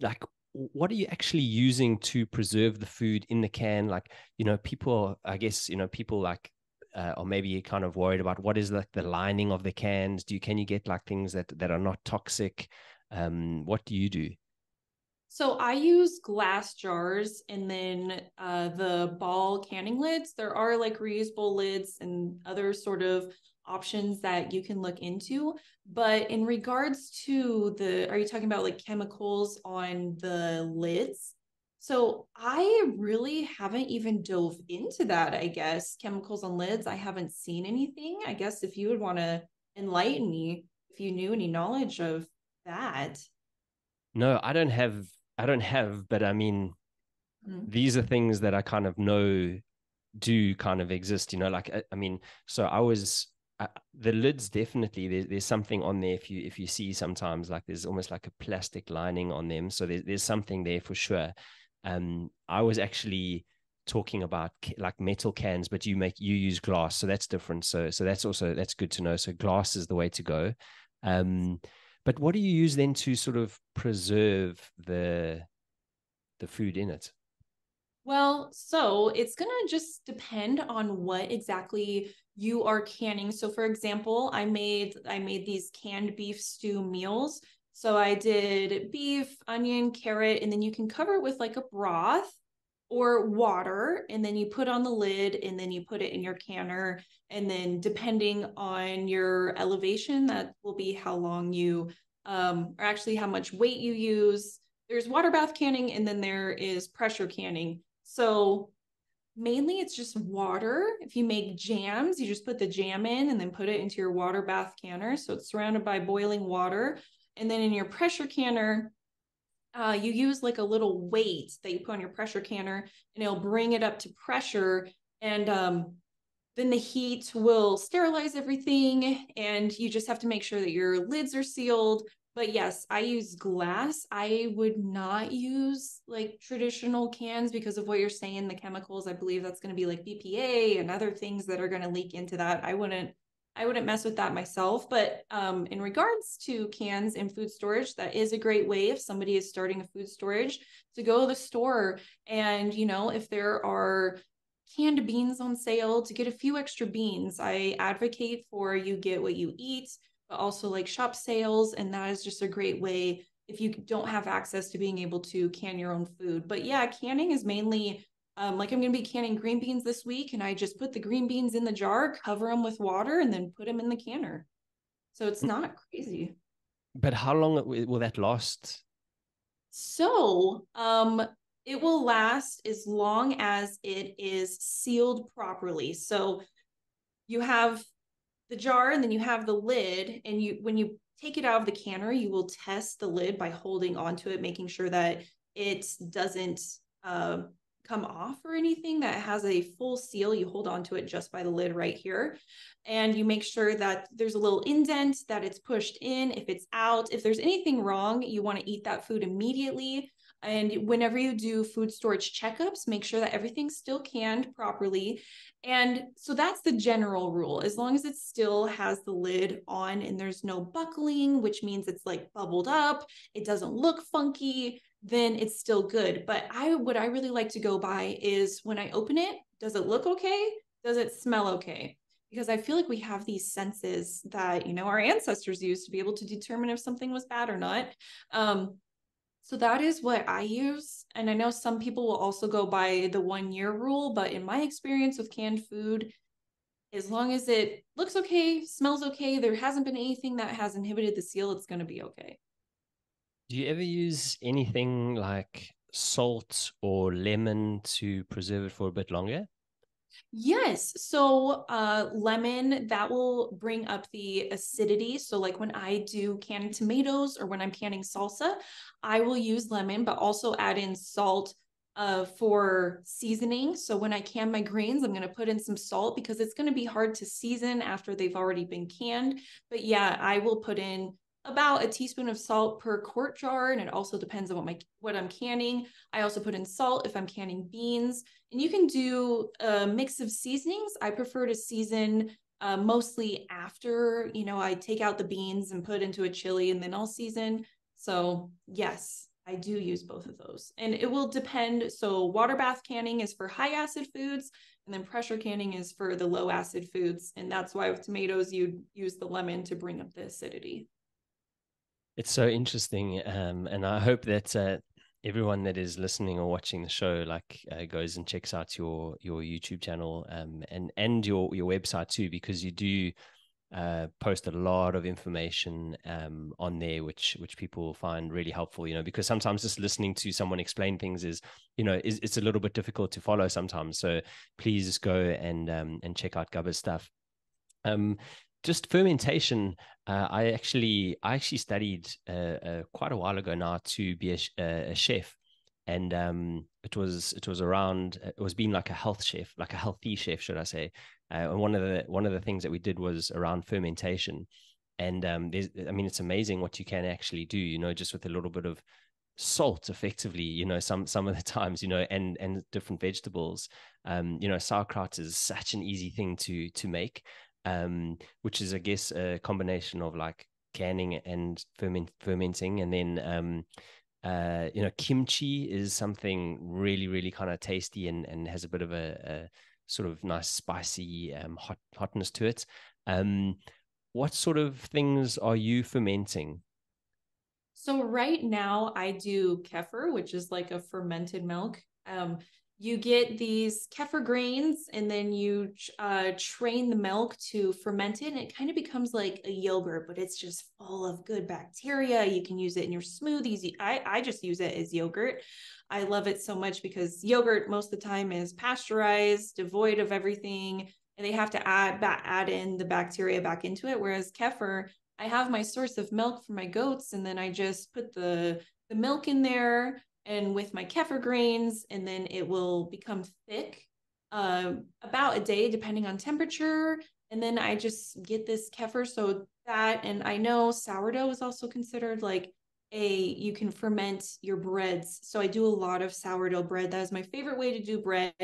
like what are you actually using to preserve the food in the can? Like, you know, people, I guess, you know, people like or maybe kind of worried about what is like the lining of the cans. Can you get like things that are not toxic? What do you do? So I use glass jars, and then the ball canning lids. There are like reusable lids and other sort of options that you can look into. But in regards to are you talking about like chemicals on the lids? So I really haven't even dove into that, I guess. Chemicals on lids, I haven't seen anything. I guess if you would want to enlighten me, if you knew any knowledge of that. No, I don't have, but I mean, these are things that I kind of know do kind of exist, you know, like, I mean, the lids, definitely there's something on there. If you see sometimes, like, there's almost like a plastic lining on them. So there's something there for sure. I was actually talking about like metal cans, but you use glass. So that's different. So that's good to know. So glass is the way to go. But what do you use then to sort of preserve the food in it? Well, so it's going to just depend on what exactly you are canning. So for example, I made these canned beef stew meals. So I did beef, onion, carrot, and then you can cover it with like a broth or water, and then you put on the lid, and then you put it in your canner. And then depending on your elevation, that will be how long you, or actually how much weight you use. There's water bath canning, and then there is pressure canning. So mainly it's just water. If you make jams, you just put the jam in and then put it into your water bath canner. So it's surrounded by boiling water. And then in your pressure canner, you use like a little weight that you put on your pressure canner, and it'll bring it up to pressure. And then the heat will sterilize everything. And you just have to make sure that your lids are sealed. But yes, I use glass. I would not use like traditional cans because of what you're saying, the chemicals. I believe that's going to be like BPA and other things that are going to leak into that. I wouldn't mess with that myself. But in regards to cans and food storage, that is a great way if somebody is starting a food storage to go to the store. And, you know, if there are canned beans on sale, to get a few extra beans. I advocate for you get what you eat, but also like shop sales. And that is just a great way if you don't have access to being able to can your own food. But yeah, canning is mainly like I'm going to be canning green beans this week. And I just put the green beans in the jar, cover them with water, and then put them in the canner. So it's not crazy. But how long will that last? So it will last as long as it is sealed properly. So you have the jar, and then you have the lid, and when you take it out of the canner, you will test the lid by holding onto it, making sure that it doesn't come off or anything, that has a full seal. You hold onto it just by the lid right here, and you make sure that there's a little indent, that it's pushed in. If it's out, if there's anything wrong, you want to eat that food immediately. And whenever you do food storage checkups, make sure that everything's still canned properly. And so that's the general rule. As long as it still has the lid on and there's no buckling, which means it's like bubbled up, it doesn't look funky, then it's still good. But what I really like to go by is when I open it, does it look okay? Does it smell okay? Because I feel like we have these senses that, you know, our ancestors used to be able to determine if something was bad or not. So that is what I use. And I know some people will also go by the 1-year rule, but in my experience with canned food, as long as it looks okay, smells okay, there hasn't been anything that has inhibited the seal, it's going to be okay. Do you ever use anything like salt or lemon to preserve it for a bit longer? Yes. So lemon, that will bring up the acidity. So like when I do canned tomatoes or when I'm canning salsa, I will use lemon, but also add in salt for seasoning. So when I can my greens, I'm going to put in some salt because it's going to be hard to season after they've already been canned. But yeah, I will put in about a teaspoon of salt per quart jar. And it also depends on what I'm canning. I also put in salt if I'm canning beans, and you can do a mix of seasonings. I prefer to season mostly after, you know, I take out the beans and put into a chili, and then I'll season. So yes, I do use both of those, and it will depend. So water bath canning is for high acid foods, and then pressure canning is for the low acid foods. And that's why with tomatoes, you use the lemon to bring up the acidity. It's so interesting, and I hope that everyone that is listening or watching the show like goes and checks out your YouTube channel and your website too, because you do post a lot of information on there, which people find really helpful. You know, because sometimes just listening to someone explain things is it's a little bit difficult to follow sometimes. So please go and check out Gubba's stuff. Just fermentation. I actually studied quite a while ago now to be a chef, And it was being like a health chef, like a healthy chef, should I say? And one of the things that we did was around fermentation. And I mean, it's amazing what you can actually do, you know, just with a little bit of salt, effectively, you know, some of the times, you know, and different vegetables. You know, sauerkraut is such an easy thing to make, which is, I guess, a combination of like canning and fermenting, and then you know, kimchi is something really, really kind of tasty and has a bit of a sort of nice spicy hotness to it. What sort of things are you fermenting? So right now I do kefir, which is like a fermented milk. You get these kefir grains and then you train the milk to ferment it. And it kind of becomes like a yogurt, but it's just full of good bacteria. You can use it in your smoothies. I just use it as yogurt. I love it so much because yogurt most of the time is pasteurized, devoid of everything. And they have to add in the bacteria back into it. Whereas kefir, I have my source of milk for my goats. And then I just put the milk in there and with my kefir grains, and then it will become thick about a day, depending on temperature. And then I just get this kefir. So that, and I know sourdough is also considered like you can ferment your breads. So I do a lot of sourdough bread. That is my favorite way to do bread.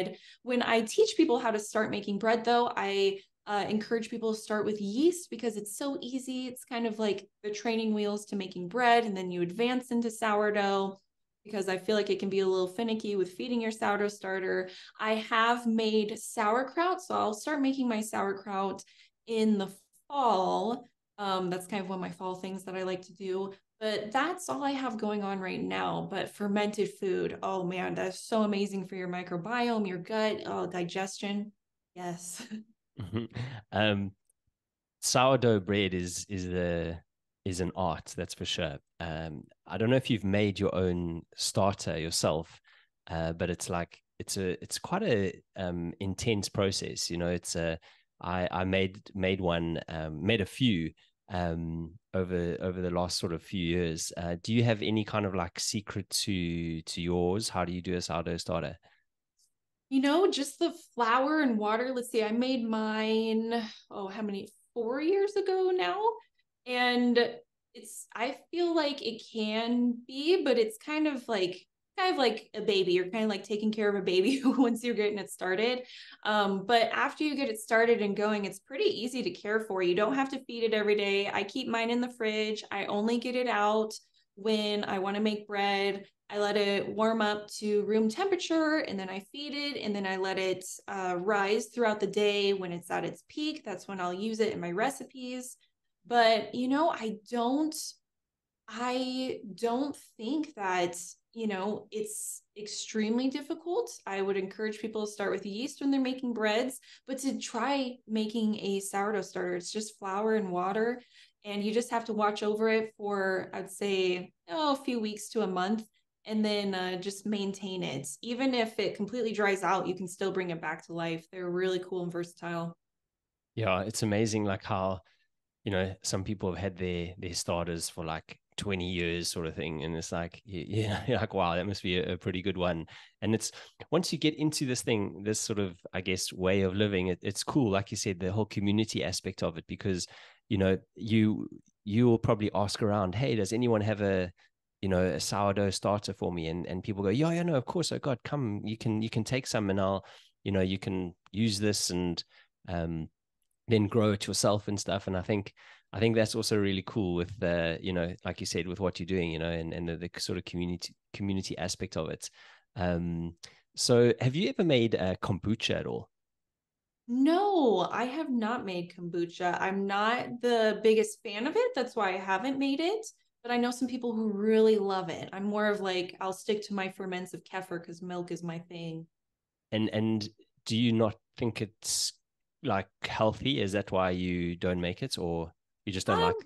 When I teach people how to start making bread though, I encourage people to start with yeast because it's so easy. It's kind of like the training wheels to making bread. And then you advance into sourdough because I feel like it can be a little finicky with feeding your sourdough starter. I have made sauerkraut. So I'll start making my sauerkraut in the fall. That's kind of one of my fall things that I like to do. But that's all I have going on right now. But fermented food, oh man, that's so amazing for your microbiome, your gut, digestion. Yes. Mm-hmm. Sourdough bread is an art, that's for sure. I don't know if you've made your own starter yourself, but it's quite a intense process. You know, I made a few. Over the last sort of few years. Do you have any kind of like secret to yours? How do you do a sourdough starter? You know, just the flour and water. Let's see, I made mine, 4 years ago now. And I feel like it can be, but it's kind of like a baby. You're kind of like taking care of a baby once you're getting it started. But after you get it started and going, it's pretty easy to care for. You don't have to feed it every day. I keep mine in the fridge. I only get it out when I want to make bread. I let it warm up to room temperature and then I feed it and then I let it rise throughout the day. When it's at its peak, that's when I'll use it in my recipes. But, you know, I don't think that, you know, it's extremely difficult. I would encourage people to start with yeast when they're making breads, but to try making a sourdough starter. It's just flour and water, and you just have to watch over it for, I'd say, a few weeks to a month, and then just maintain it. Even if it completely dries out, you can still bring it back to life. They're really cool and versatile. Yeah, it's amazing like how, you know, some people have had their starters for like 20 years sort of thing, and it's like, yeah, you're like, wow, that must be a pretty good one. And it's once you get into this sort of, I guess, way of living, it's cool, like you said, the whole community aspect of it, because, you know, you will probably ask around, hey, does anyone have a sourdough starter for me? And people go, yeah, no, of course, oh god, come, you can take some, and I'll, you know, you can use this and then grow it yourself and stuff. And I think that's also really cool with, you know, like you said, with what you're doing, you know, and the sort of community aspect of it. So have you ever made kombucha at all? No, I have not made kombucha. I'm not the biggest fan of it. That's why I haven't made it. But I know some people who really love it. I'm more of like, I'll stick to my ferments of kefir because milk is my thing. And do you not think it's like healthy? Is that why you don't make it, or... You just don't like?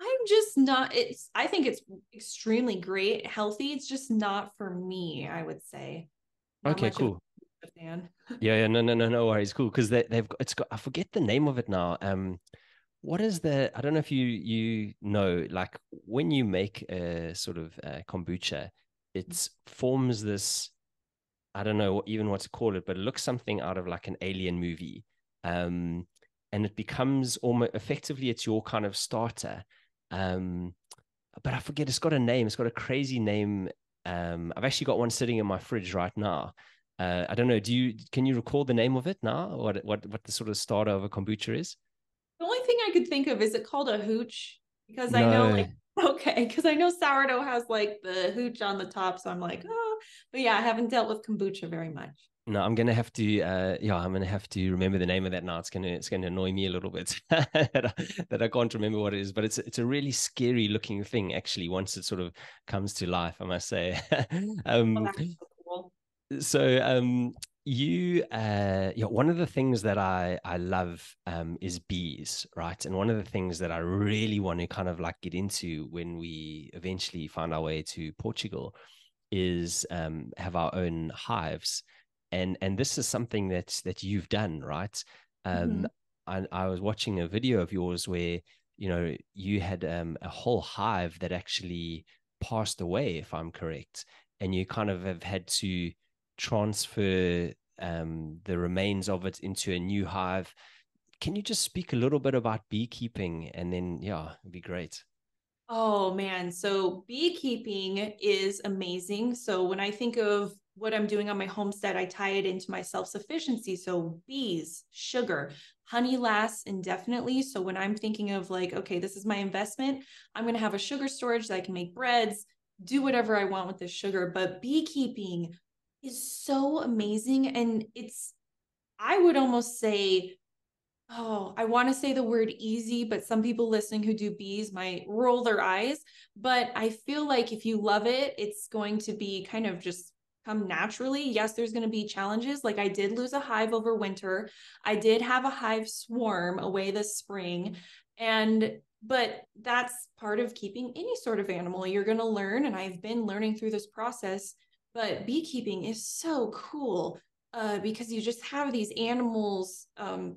I'm just not. I think it's extremely great, healthy. It's just not for me, I would say. Not okay, cool. Yeah. No worries. Cool, because they've got. I forget the name of it now. What is the? I don't know if you know. Like when you make a sort of kombucha, it forms this, I don't know even what to call it, but it looks something out of like an alien movie. And it becomes almost effectively, it's your kind of starter. But I forget, it's got a name. It's got a crazy name. I've actually got one sitting in my fridge right now. I don't know. Can you recall the name of it now? What the sort of starter of a kombucha is? The only thing I could think of, is it called a hooch? Because no. I know, like, okay, because I know sourdough has like the hooch on the top. So I'm like, oh, but yeah, I haven't dealt with kombucha very much. No, I'm going to have to, I'm going to have to remember the name of that now. It's going to annoy me a little bit that I can't remember what it is, but it's a really scary looking thing, actually, once it sort of comes to life, I must say. Well, that's so cool. So, one of the things that I love, is bees, right? And one of the things that I really want to kind of like get into when we eventually find our way to Portugal is, have our own hives. And this is something that you've done, right? I was watching a video of yours where, you know, you had a whole hive that actually passed away, if I'm correct. And you kind of have had to transfer the remains of it into a new hive. Can you just speak a little bit about beekeeping? And then, yeah, it'd be great. Oh, man. So beekeeping is amazing. So when I think of what I'm doing on my homestead, I tie it into my self-sufficiency. So bees, sugar, honey lasts indefinitely. So when I'm thinking of like, okay, this is my investment, I'm going to have a sugar storage that I can make breads, do whatever I want with this sugar. But beekeeping is so amazing. And it's, I would almost say, oh, I want to say the word easy, but some people listening who do bees might roll their eyes. But I feel like if you love it, it's going to be kind of just come naturally. Yes, there's going to be challenges. Like I did lose a hive over winter. I did have a hive swarm away this spring. But that's part of keeping any sort of animal. You're going to learn. And I've been learning through this process, but beekeeping is so cool. Because you just have these animals,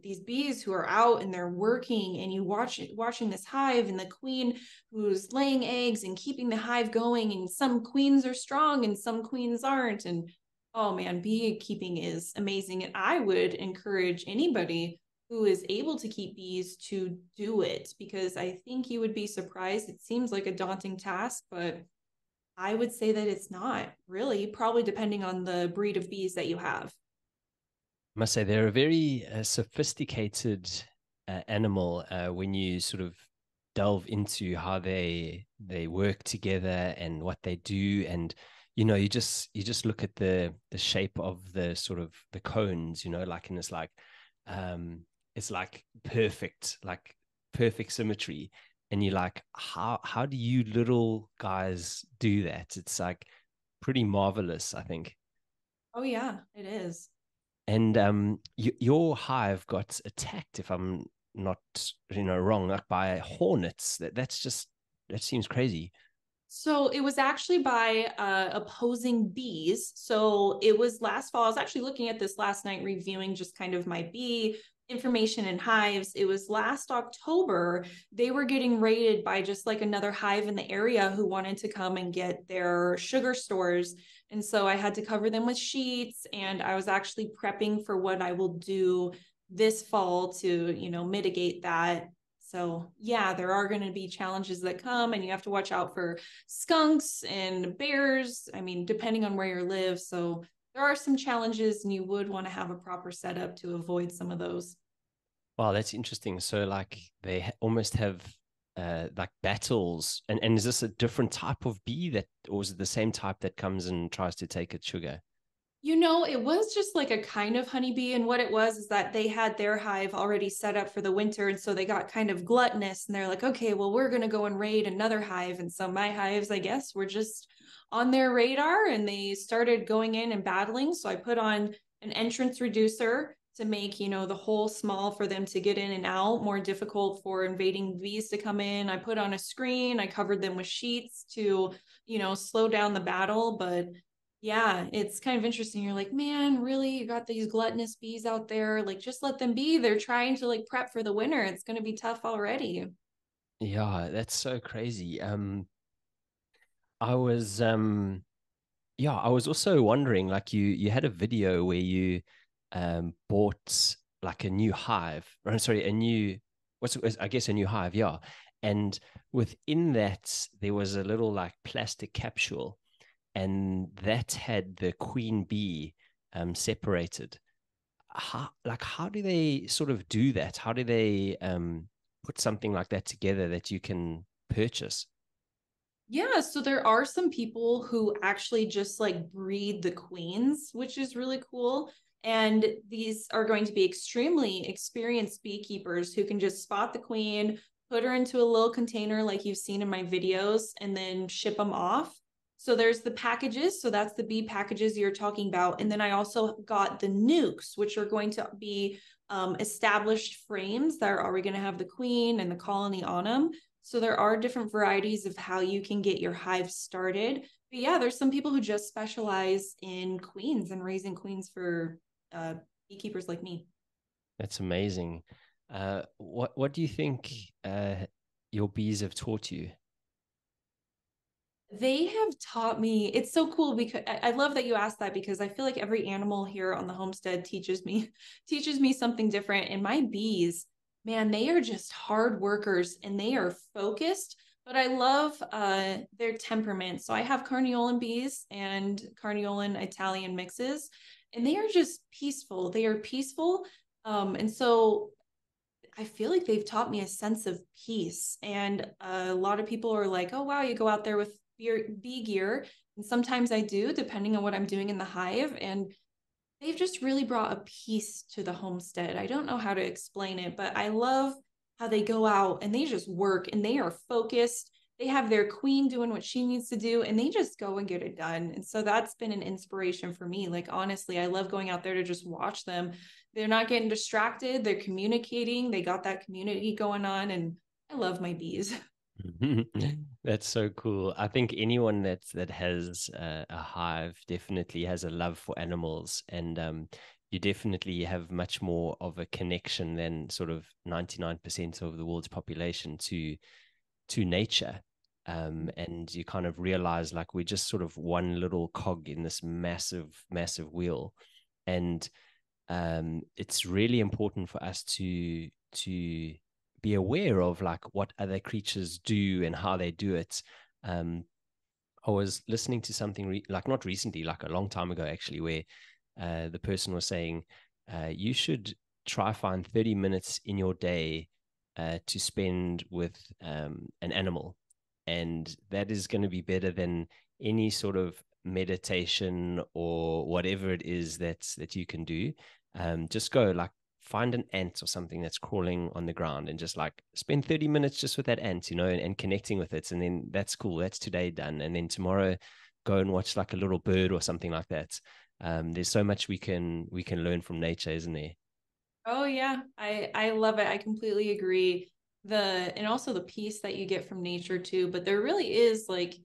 these bees who are out and they're working, and you watching this hive and the queen who's laying eggs and keeping the hive going. And some queens are strong and some queens aren't. And oh man, beekeeping is amazing. And I would encourage anybody who is able to keep bees to do it, because I think you would be surprised. It seems like a daunting task, but I would say that it's not really, probably depending on the breed of bees that you have. I must say they're a very sophisticated animal when you sort of delve into how they work together and what they do. And you know, you just look at the shape of the sort of the cones, you know, like, and it's like perfect symmetry. And you're like, how do you little guys do that? It's like pretty marvelous, I think. Oh yeah, it is. And your hive got attacked, if I'm not, you know, wrong, like by hornets. That seems crazy. So it was actually by opposing bees. So it was last fall. I was actually looking at this last night, reviewing just kind of my bee information in hives. It was last October. They were getting raided by just like another hive in the area who wanted to come and get their sugar stores. And so I had to cover them with sheets, and I was actually prepping for what I will do this fall to, you know, mitigate that. So yeah, there are going to be challenges that come, and you have to watch out for skunks and bears. I mean, depending on where you live. So there are some challenges, and you would want to have a proper setup to avoid some of those. Wow, that's interesting. So like they almost have like battles, and is this a different type of bee that, or is it the same type that comes and tries to take its sugar? You know, it was just like a kind of honeybee. And what it was is that they had their hive already set up for the winter. And so they got kind of gluttonous, and they're like, okay, well, we're going to go and raid another hive. And so my hives, I guess, were just on their radar, and they started going in and battling. So I put on an entrance reducer to make, you know, the hole small for them to get in and out, more difficult for invading bees to come in. I put on a screen, I covered them with sheets to, you know, slow down the battle. But yeah, it's kind of interesting. You're like, man, really? You got these gluttonous bees out there. Like, just let them be. They're trying to like prep for the winter. It's going to be tough already. Yeah, that's so crazy. I was Yeah, I was also wondering, like you had a video where you bought like a new hive, or I'm sorry, a new, I guess a new hive, yeah. And within that, there was a little like plastic capsule, and that had the queen bee separated. How do they sort of do that? How do they put something like that together that you can purchase? Yeah, so there are some people who actually just like breed the queens, which is really cool. And these are going to be extremely experienced beekeepers who can just spot the queen, put her into a little container like you've seen in my videos, and then ship them off. So there's the packages. So that's the bee packages you're talking about. And then I also got the nukes, which are going to be established frames that are going to have the queen and the colony on them. So there are different varieties of how you can get your hive started. But yeah, there's some people who just specialize in queens and raising queens for beekeepers like me. That's amazing. What do you think your bees have taught you? They have taught me, it's so cool because I love that you asked that, because I feel like every animal here on the homestead teaches me something different. And my bees, man, they are just hard workers and they are focused, but I love their temperament. So I have Carniolan bees and Carniolan Italian mixes, and they are just peaceful. They are peaceful. And so I feel like they've taught me a sense of peace. And a lot of people are like, oh, wow, you go out there with your bee gear. And sometimes I do, depending on what I'm doing in the hive. And they've just really brought a peace to the homestead. I don't know how to explain it, but I love how they go out and they just work and they are focused. They have their queen doing what she needs to do, and they just go and get it done. And so that's been an inspiration for me. Like, honestly, I love going out there to just watch them. They're not getting distracted. They're communicating. They got that community going on, and I love my bees. That's so cool. I think anyone that has a hive definitely has a love for animals, and you definitely have much more of a connection than sort of 99% of the world's population to nature, and you kind of realize, like, we're just sort of one little cog in this massive wheel, and it's really important for us to be aware of, like, what other creatures do and how they do it. I was listening to something not recently, like a long time ago actually, where the person was saying you should try find 30 minutes in your day to spend with an animal, and that is going to be better than any sort of meditation or whatever it is that you can do. Just go, like, find an ant or something that's crawling on the ground, and just like spend 30 minutes just with that ant, you know, and connecting with it. And then that's cool. That's today done. And then tomorrow go and watch like a little bird or something like that. There's so much we can learn from nature, isn't there? Oh yeah. I love it. I completely agree. And also the peace that you get from nature too, but there really is, like,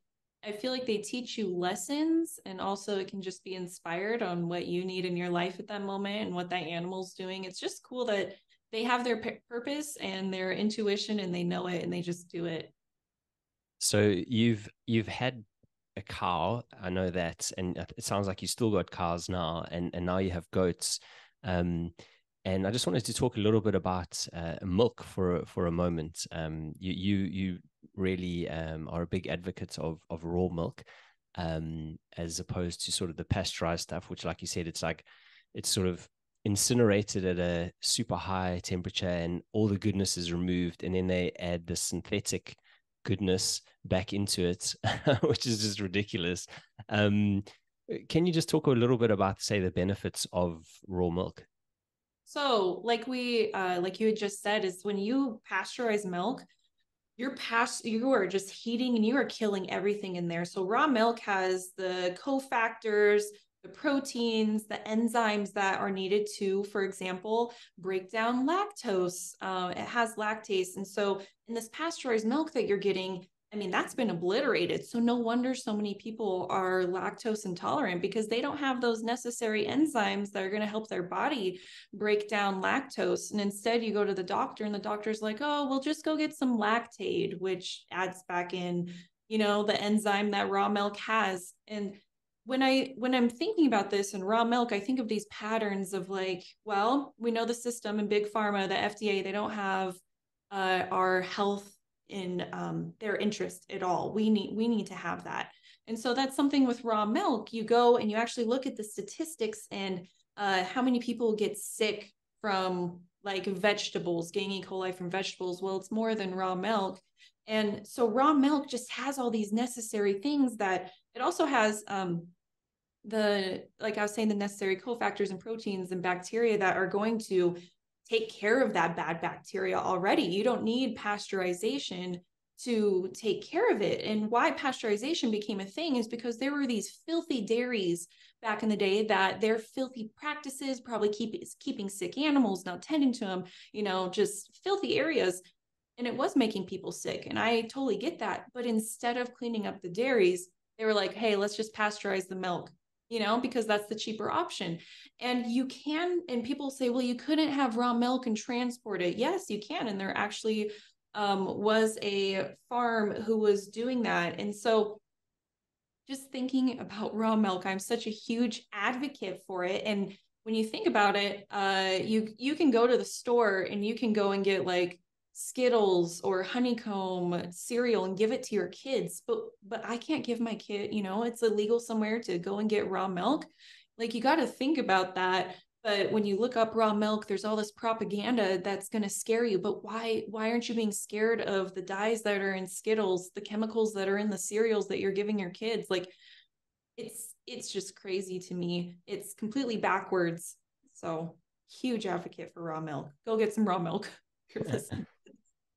I feel like they teach you lessons, and also it can just be inspired on what you need in your life at that moment and what that animal's doing. It's just cool that they have their purpose and their intuition, and they know it and they just do it. So you've had a cow, I know that, and it sounds like you still got cows now, and now you have goats. And I just wanted to talk a little bit about milk for a moment. You really are a big advocate of raw milk, as opposed to sort of the pasteurized stuff, which, like you said, it's sort of incinerated at a super high temperature, and all the goodness is removed, and then they add the synthetic goodness back into it, which is just ridiculous. Can you just talk a little bit about, say, the benefits of raw milk? So like you had just said, is when you pasteurize milk, you are just heating and you are killing everything in there. So raw milk has the cofactors, the proteins, the enzymes that are needed to, for example, break down lactose. It has lactase. And so in this pasteurized milk that you're getting, I mean, that's been obliterated. So no wonder so many people are lactose intolerant, because they don't have those necessary enzymes that are going to help their body break down lactose. And instead you go to the doctor and the doctor's like, oh, we'll just go get some Lactaid, which adds back in, you know, the enzyme that raw milk has. And when I'm thinking about this and raw milk, I think of these patterns of like, well, we know the system in big pharma, the FDA, they don't have our health in their interest at all. We need to have that. And so that's something with raw milk. You go and you actually look at the statistics and how many people get sick from like vegetables, getting E. coli from vegetables. Well, it's more than raw milk. And so raw milk just has all these necessary things that it also has, like I was saying, the necessary cofactors and proteins and bacteria that are going to take care of that bad bacteria already. You don't need pasteurization to take care of it. And why pasteurization became a thing is because there were these filthy dairies back in the day that their filthy practices, probably keeping sick animals, not tending to them, you know, just filthy areas. And it was making people sick. And I totally get that. But instead of cleaning up the dairies, they were like, hey, let's just pasteurize the milk, you know, because that's the cheaper option. And you can, and people say, well, you couldn't have raw milk and transport it. Yes, you can. And they're actually was a farm who was doing that. And so just thinking about raw milk, I'm such a huge advocate for it. And when you think about it, you can go to the store and you can go and get like Skittles or honeycomb cereal and give it to your kids. But I can't give my kid, you know, it's illegal somewhere to go and get raw milk. Like you got to think about that. But when you look up raw milk, there's all this propaganda that's going to scare you. But why aren't you being scared of the dyes that are in Skittles, the chemicals that are in the cereals that you're giving your kids? Like, it's just crazy to me. It's completely backwards. So huge advocate for raw milk. Go get some raw milk.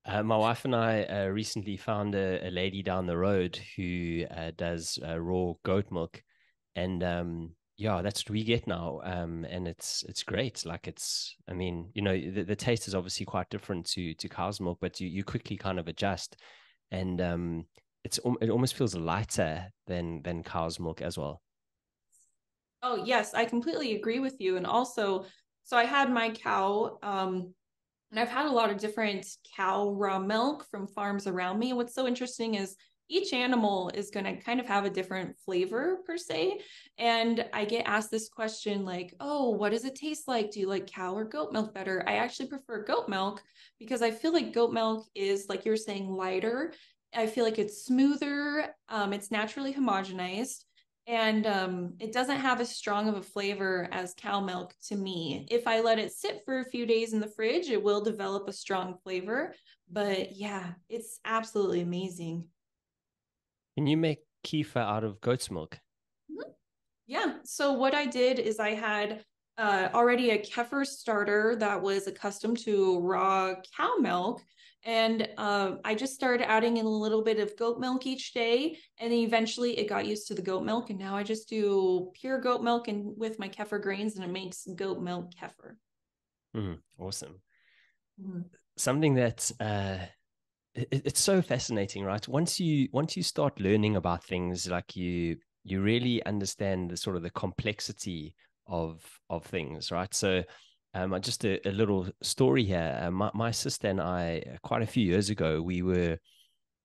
My wife and I recently found a lady down the road who does raw goat milk. And yeah, that's what we get now. And it's great. Like it's, I mean, you know, the taste is obviously quite different to cow's milk, but you quickly kind of adjust. And it almost feels lighter than cow's milk as well. Oh, yes, I completely agree with you. And also, so I had my cow, and I've had a lot of different cow raw milk from farms around me. What's so interesting is each animal is going to kind of have a different flavor per se. And I get asked this question like, oh, what does it taste like? Do you like cow or goat milk better? I actually prefer goat milk because I feel like goat milk is, like you're saying, lighter. I feel like it's smoother. It's naturally homogenized. And it doesn't have as strong of a flavor as cow milk to me. If I let it sit for a few days in the fridge, it will develop a strong flavor. But yeah, it's absolutely amazing. Can you make kefir out of goat's milk? Mm-hmm. Yeah. So what I did is I had already a kefir starter that was accustomed to raw cow milk. And I just started adding in a little bit of goat milk each day. And then eventually it got used to the goat milk. And now I just do pure goat milk and with my kefir grains, and it makes goat milk kefir. Mm, awesome. Mm. Something that's... It's so fascinating, right? Once you start learning about things, like you really understand the sort of the complexity of things, right? So just a little story here. My sister and I, quite a few years ago, we were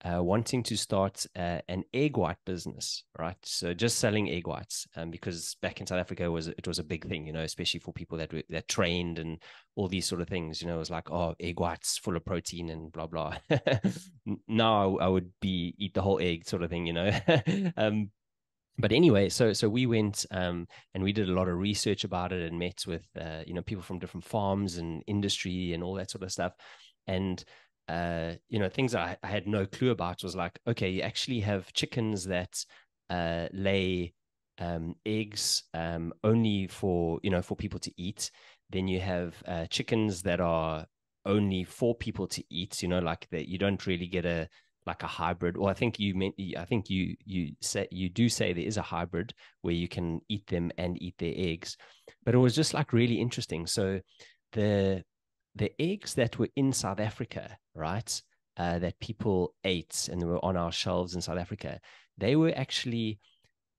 wanting to start an egg white business, right? So just selling egg whites, because back in South Africa it was a big thing, you know, especially for people that trained and all these sort of things. You know, it was like, oh, egg whites full of protein and blah blah. Now I would eat the whole egg sort of thing, you know. But anyway, so we went and we did a lot of research about it and met with you know, people from different farms and industry and all that sort of stuff, and you know, things that I had no clue about was like, okay, you actually have chickens that lay eggs only for, you know, for people to eat. Then you have chickens that are only for people to eat, you know, like that you don't really get a hybrid. Well, I think you do say there is a hybrid where you can eat them and eat their eggs. But it was just like really interesting. So the eggs that were in South Africa, right, that people ate and were on our shelves in South Africa, they were actually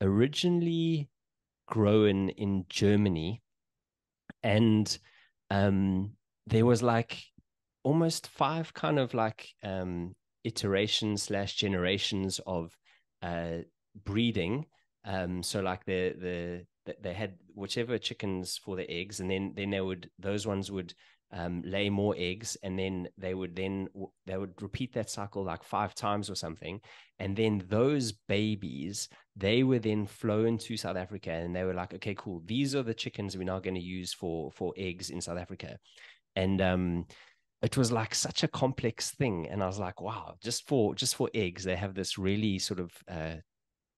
originally grown in Germany. And there was like almost 5 kind of like iterations / generations of breeding So like they had whichever chickens for the eggs, and then they would, those ones would lay more eggs, and then they would repeat that cycle like 5 times or something. And then those babies, they were then flown to South Africa, and they were like, okay, cool, these are the chickens we're now going to use for eggs in South Africa. And it was like such a complex thing. And I was like, wow, just for eggs, they have this really sort of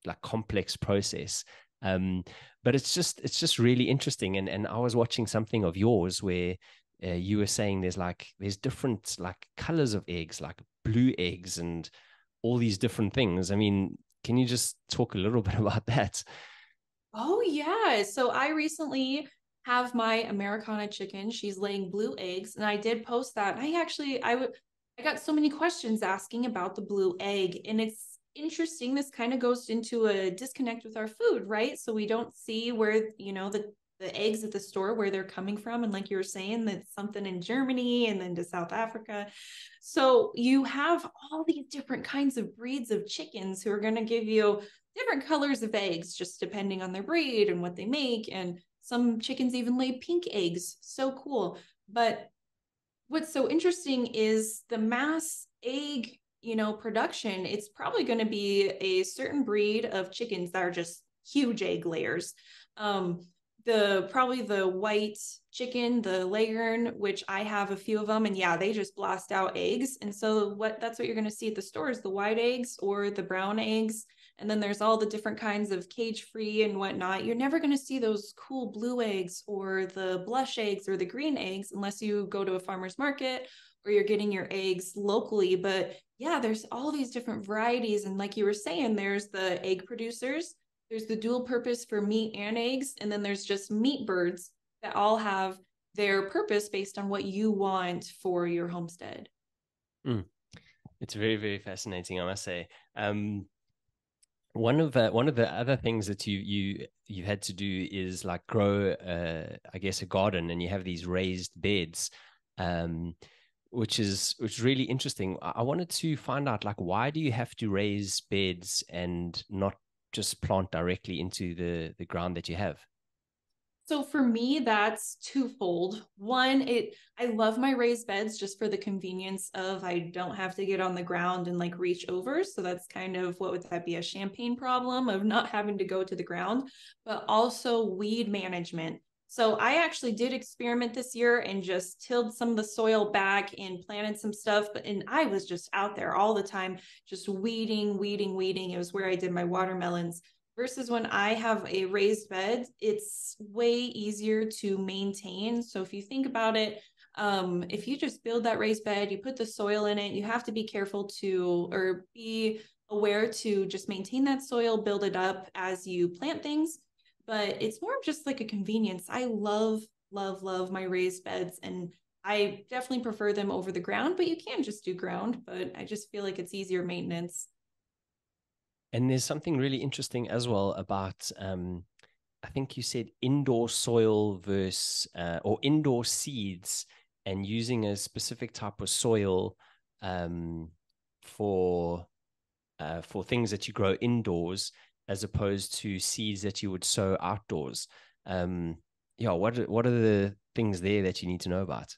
like complex process. But it's just really interesting. And I was watching something of yours where you were saying there's different like colors of eggs, like blue eggs and all these different things. I mean, can you just talk a little bit about that? Oh yeah. So I recently have my Americana chicken. She's laying blue eggs, and I did post that. I got so many questions asking about the blue egg, and it's interesting. This kind of goes into a disconnect with our food, right? So we don't see where, the eggs at the store, where they're coming from. And like you were saying, that's something in Germany and then to South Africa. So you have all these different kinds of breeds of chickens who are going to give you different colors of eggs, just depending on their breed and what they make. And some chickens even lay pink eggs. So cool. But what's so interesting is the mass egg, production. It's probably going to be a certain breed of chickens that are just huge egg layers. Probably the white chicken, the Leghorn, which I have a few of them, and yeah, they just blast out eggs. And so that's what you're going to see at the store is the white eggs or the brown eggs. And then there's all the different kinds of cage-free and whatnot. You're never going to see those cool blue eggs or the blush eggs or the green eggs unless you go to a farmer's market or you're getting your eggs locally. But yeah, there's all these different varieties. And like you were saying, there's the egg producers, there's the dual purpose for meat and eggs, and then there's just meat birds that all have their purpose based on what you want for your homestead. Mm. It's very, very fascinating, I must say. One of the other things that you had to do is like grow, I guess, a garden, and you have these raised beds, which is really interesting. I wanted to find out, like, why do you have to raise beds and not just plant directly into the ground that you have? So for me, that's twofold. One, I love my raised beds just for the convenience of I don't have to get on the ground and like reach over. So that's kind of, what would that be, a champagne problem of not having to go to the ground, but also weed management. So I actually did experiment this year and just tilled some of the soil back and planted some stuff. And I was just out there all the time, just weeding. It was where I did my watermelons. Versus when I have a raised bed, it's way easier to maintain. So if you think about it, if you just build that raised bed, you put the soil in it, you have to be careful or be aware to just maintain that soil, build it up as you plant things. But it's more of just like a convenience. I love, love, love my raised beds, and I definitely prefer them over the ground, but you can just do ground, but I just feel like it's easier maintenance. And there's something really interesting as well about, I think you said indoor soil versus, or indoor seeds, and using a specific type of soil for things that you grow indoors as opposed to seeds that you would sow outdoors. Yeah, what are the things there that you need to know about?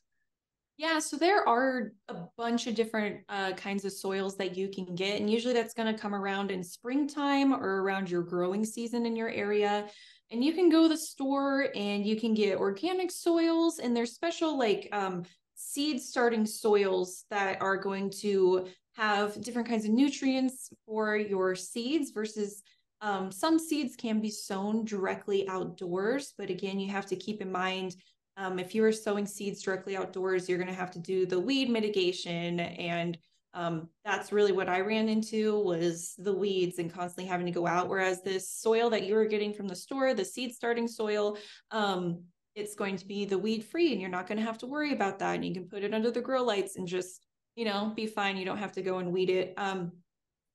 Yeah, so there are a bunch of different kinds of soils that you can get. And usually that's going to come around in springtime or around your growing season in your area. And you can go to the store and you can get organic soils, and there's special like seed starting soils that are going to have different kinds of nutrients for your seeds versus some seeds can be sown directly outdoors. But again, you have to keep in mind, if you are sowing seeds directly outdoors, you're going to have to do the weed mitigation. And that's really what I ran into, was the weeds and constantly having to go out. Whereas this soil that you were getting from the store, the seed starting soil, it's going to be the weed free, and you're not going to have to worry about that. And you can put it under the grow lights and just, be fine. You don't have to go and weed it.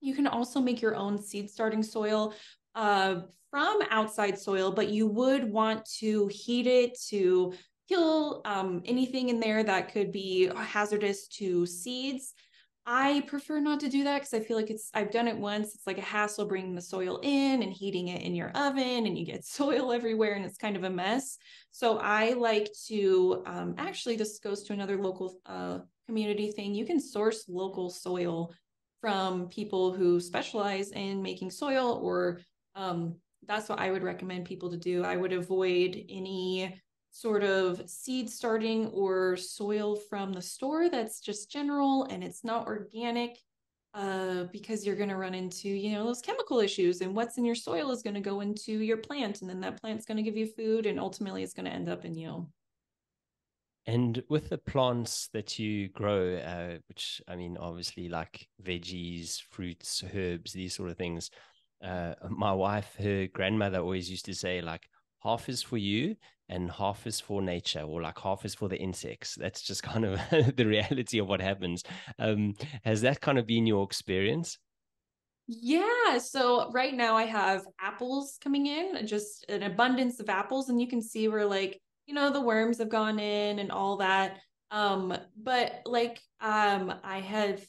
You can also make your own seed starting soil from outside soil, but you would want to heat it to kill anything in there that could be hazardous to seeds. I prefer not to do that because I feel like I've done it once. It's like a hassle bringing the soil in and heating it in your oven, and you get soil everywhere and it's kind of a mess. So I like to, actually this goes to another local community thing. You can source local soil from people who specialize in making soil, or that's what I would recommend people to do. I would avoid any sort of seed starting or soil from the store that's just general and it's not organic, because you're going to run into, you know, those chemical issues, and what's in your soil is going to go into your plant, and then that plant's going to give you food, and ultimately it's going to end up in you. And with the plants that you grow, which, I mean, obviously like veggies, fruits, herbs, these sort of things, my wife, her grandmother always used to say, like, half is for you and half is for nature, or like half is for the insects. That's just kind of the reality of what happens. Has that kind of been your experience? Yeah. So right now I have apples coming in, just an abundance of apples. And you can see where, like, you know, the worms have gone in and all that. But like, I have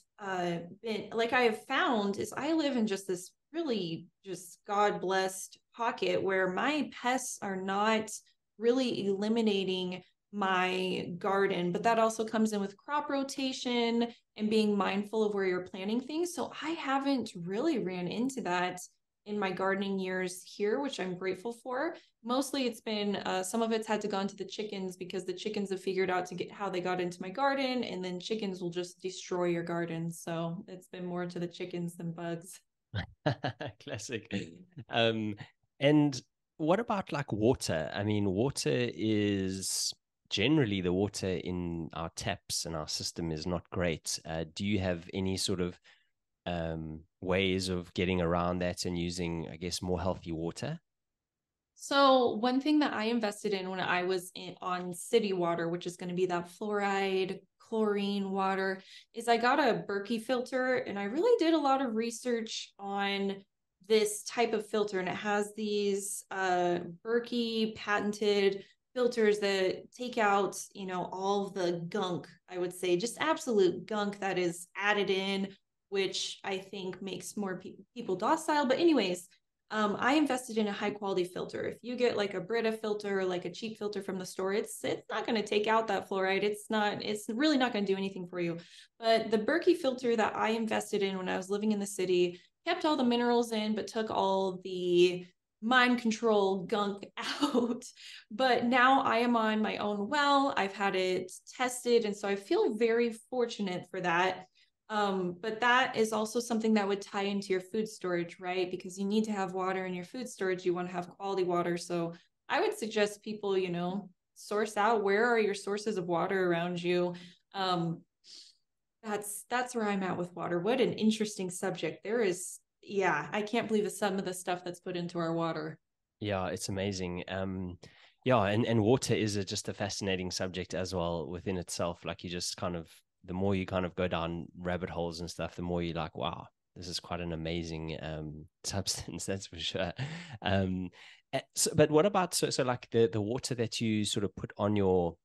been, like, I have found is I live in just this really just God-blessed pocket where my pests are not really eliminating my garden, but that also comes in with crop rotation and being mindful of where you're planting things. So I haven't really ran into that in my gardening years here, which I'm grateful for. Mostly it's been, some of it's had to gone to the chickens, because the chickens have figured out to get how they got into my garden, and then chickens will just destroy your garden. So it's been more to the chickens than bugs. Classic. And what about like water? I mean, water is generally, the water in our taps and our system is not great. Do you have any sort of ways of getting around that and using, I guess, more healthy water? So one thing that I invested in when I was on city water, which is going to be that fluoride, chlorine water, is I got a Berkey filter, and I really did a lot of research on this type of filter, and it has these Berkey patented filters that take out, you know, all the gunk, I would say, just absolute gunk that is added in, which I think makes more people docile. But anyways, I invested in a high quality filter. If you get like a Brita filter, or like a cheap filter from the store, it's not going to take out that fluoride. It's really not going to do anything for you. But the Berkey filter that I invested in when I was living in the city kept all the minerals in, but took all the mind control gunk out. But now I am on my own well. I've had it tested, and so I feel very fortunate for that. But that is also something that would tie into your food storage, right? Because you need to have water in your food storage. You want to have quality water. So I would suggest people, you know, source out, where are your sources of water around you? That's where I'm at with water. What an interesting subject. There is, yeah, I can't believe some of the stuff that's put into our water. Yeah, it's amazing. Yeah, and water is just a fascinating subject as well within itself. Like, you just kind of, the more you kind of go down rabbit holes and stuff, the more you're like, wow, this is quite an amazing substance, that's for sure. So, but what about, so like the water that you sort of put on your,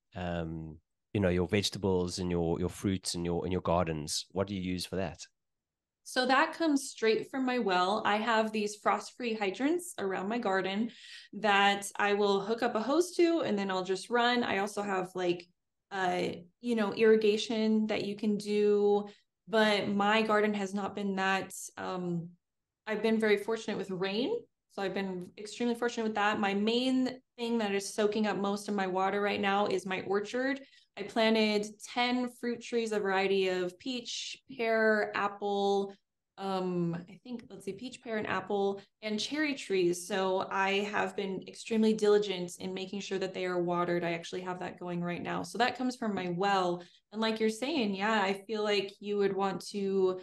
you know, your vegetables and your fruits and your gardens, what do you use for that? So that comes straight from my well. I have these frost-free hydrants around my garden that I will hook up a hose to, and then I'll just run. I also have like, you know, irrigation that you can do, but my garden has not been that, I've been very fortunate with rain. So I've been extremely fortunate with that. My main thing that is soaking up most of my water right now is my orchard. I planted 10 fruit trees, a variety of peach, pear, apple, I think, let's see, peach, pear, and apple, and cherry trees. So I have been extremely diligent in making sure that they are watered. I actually have that going right now. So that comes from my well. And like you're saying, yeah, I feel like you would want to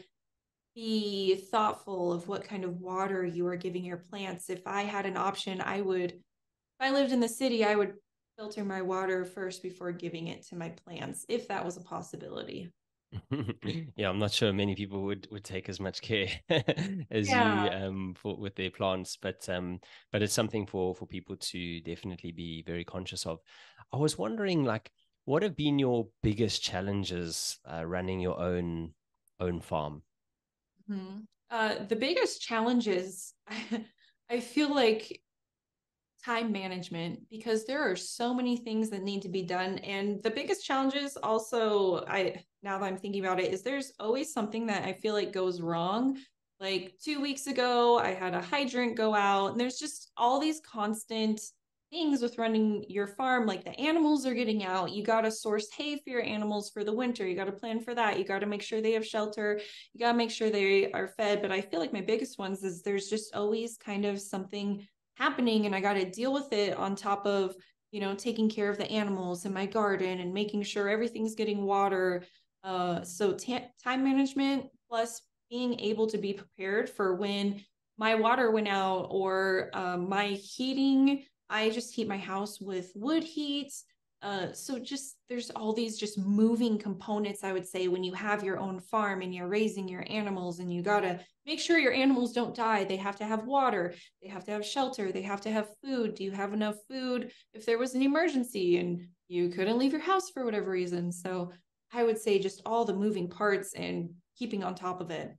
be thoughtful of what kind of water you are giving your plants. If I had an option, I would, if I lived in the city, I would filter my water first before giving it to my plants, if that was a possibility. Yeah, I'm not sure many people would take as much care as you with their plants, but it's something for people to definitely be very conscious of. I was wondering, like, what have been your biggest challenges running your own own farm? Mm-hmm. The biggest challenge is I feel like time management, because there are so many things that need to be done. And the biggest challenge is also, now that I'm thinking about it, is there's always something that I feel like goes wrong. Like 2 weeks ago, I had a hydrant go out, and there's just all these constant things with running your farm. Like the animals are getting out, you got to source hay for your animals for the winter, you got to plan for that, you got to make sure they have shelter, you got to make sure they are fed. But I feel like my biggest ones is there's just always kind of something happening, and I got to deal with it on top of, you know, taking care of the animals in my garden and making sure everything's getting water. So time management plus being able to be prepared for when my water went out, or my heating. I just heat my house with wood heat. So just there's all these just moving components, I would say, when you have your own farm and you're raising your animals, and you got to make sure your animals don't die. They have to have water. They have to have shelter. They have to have food. Do you have enough food if there was an emergency and you couldn't leave your house for whatever reason? So I would say just all the moving parts and keeping on top of it.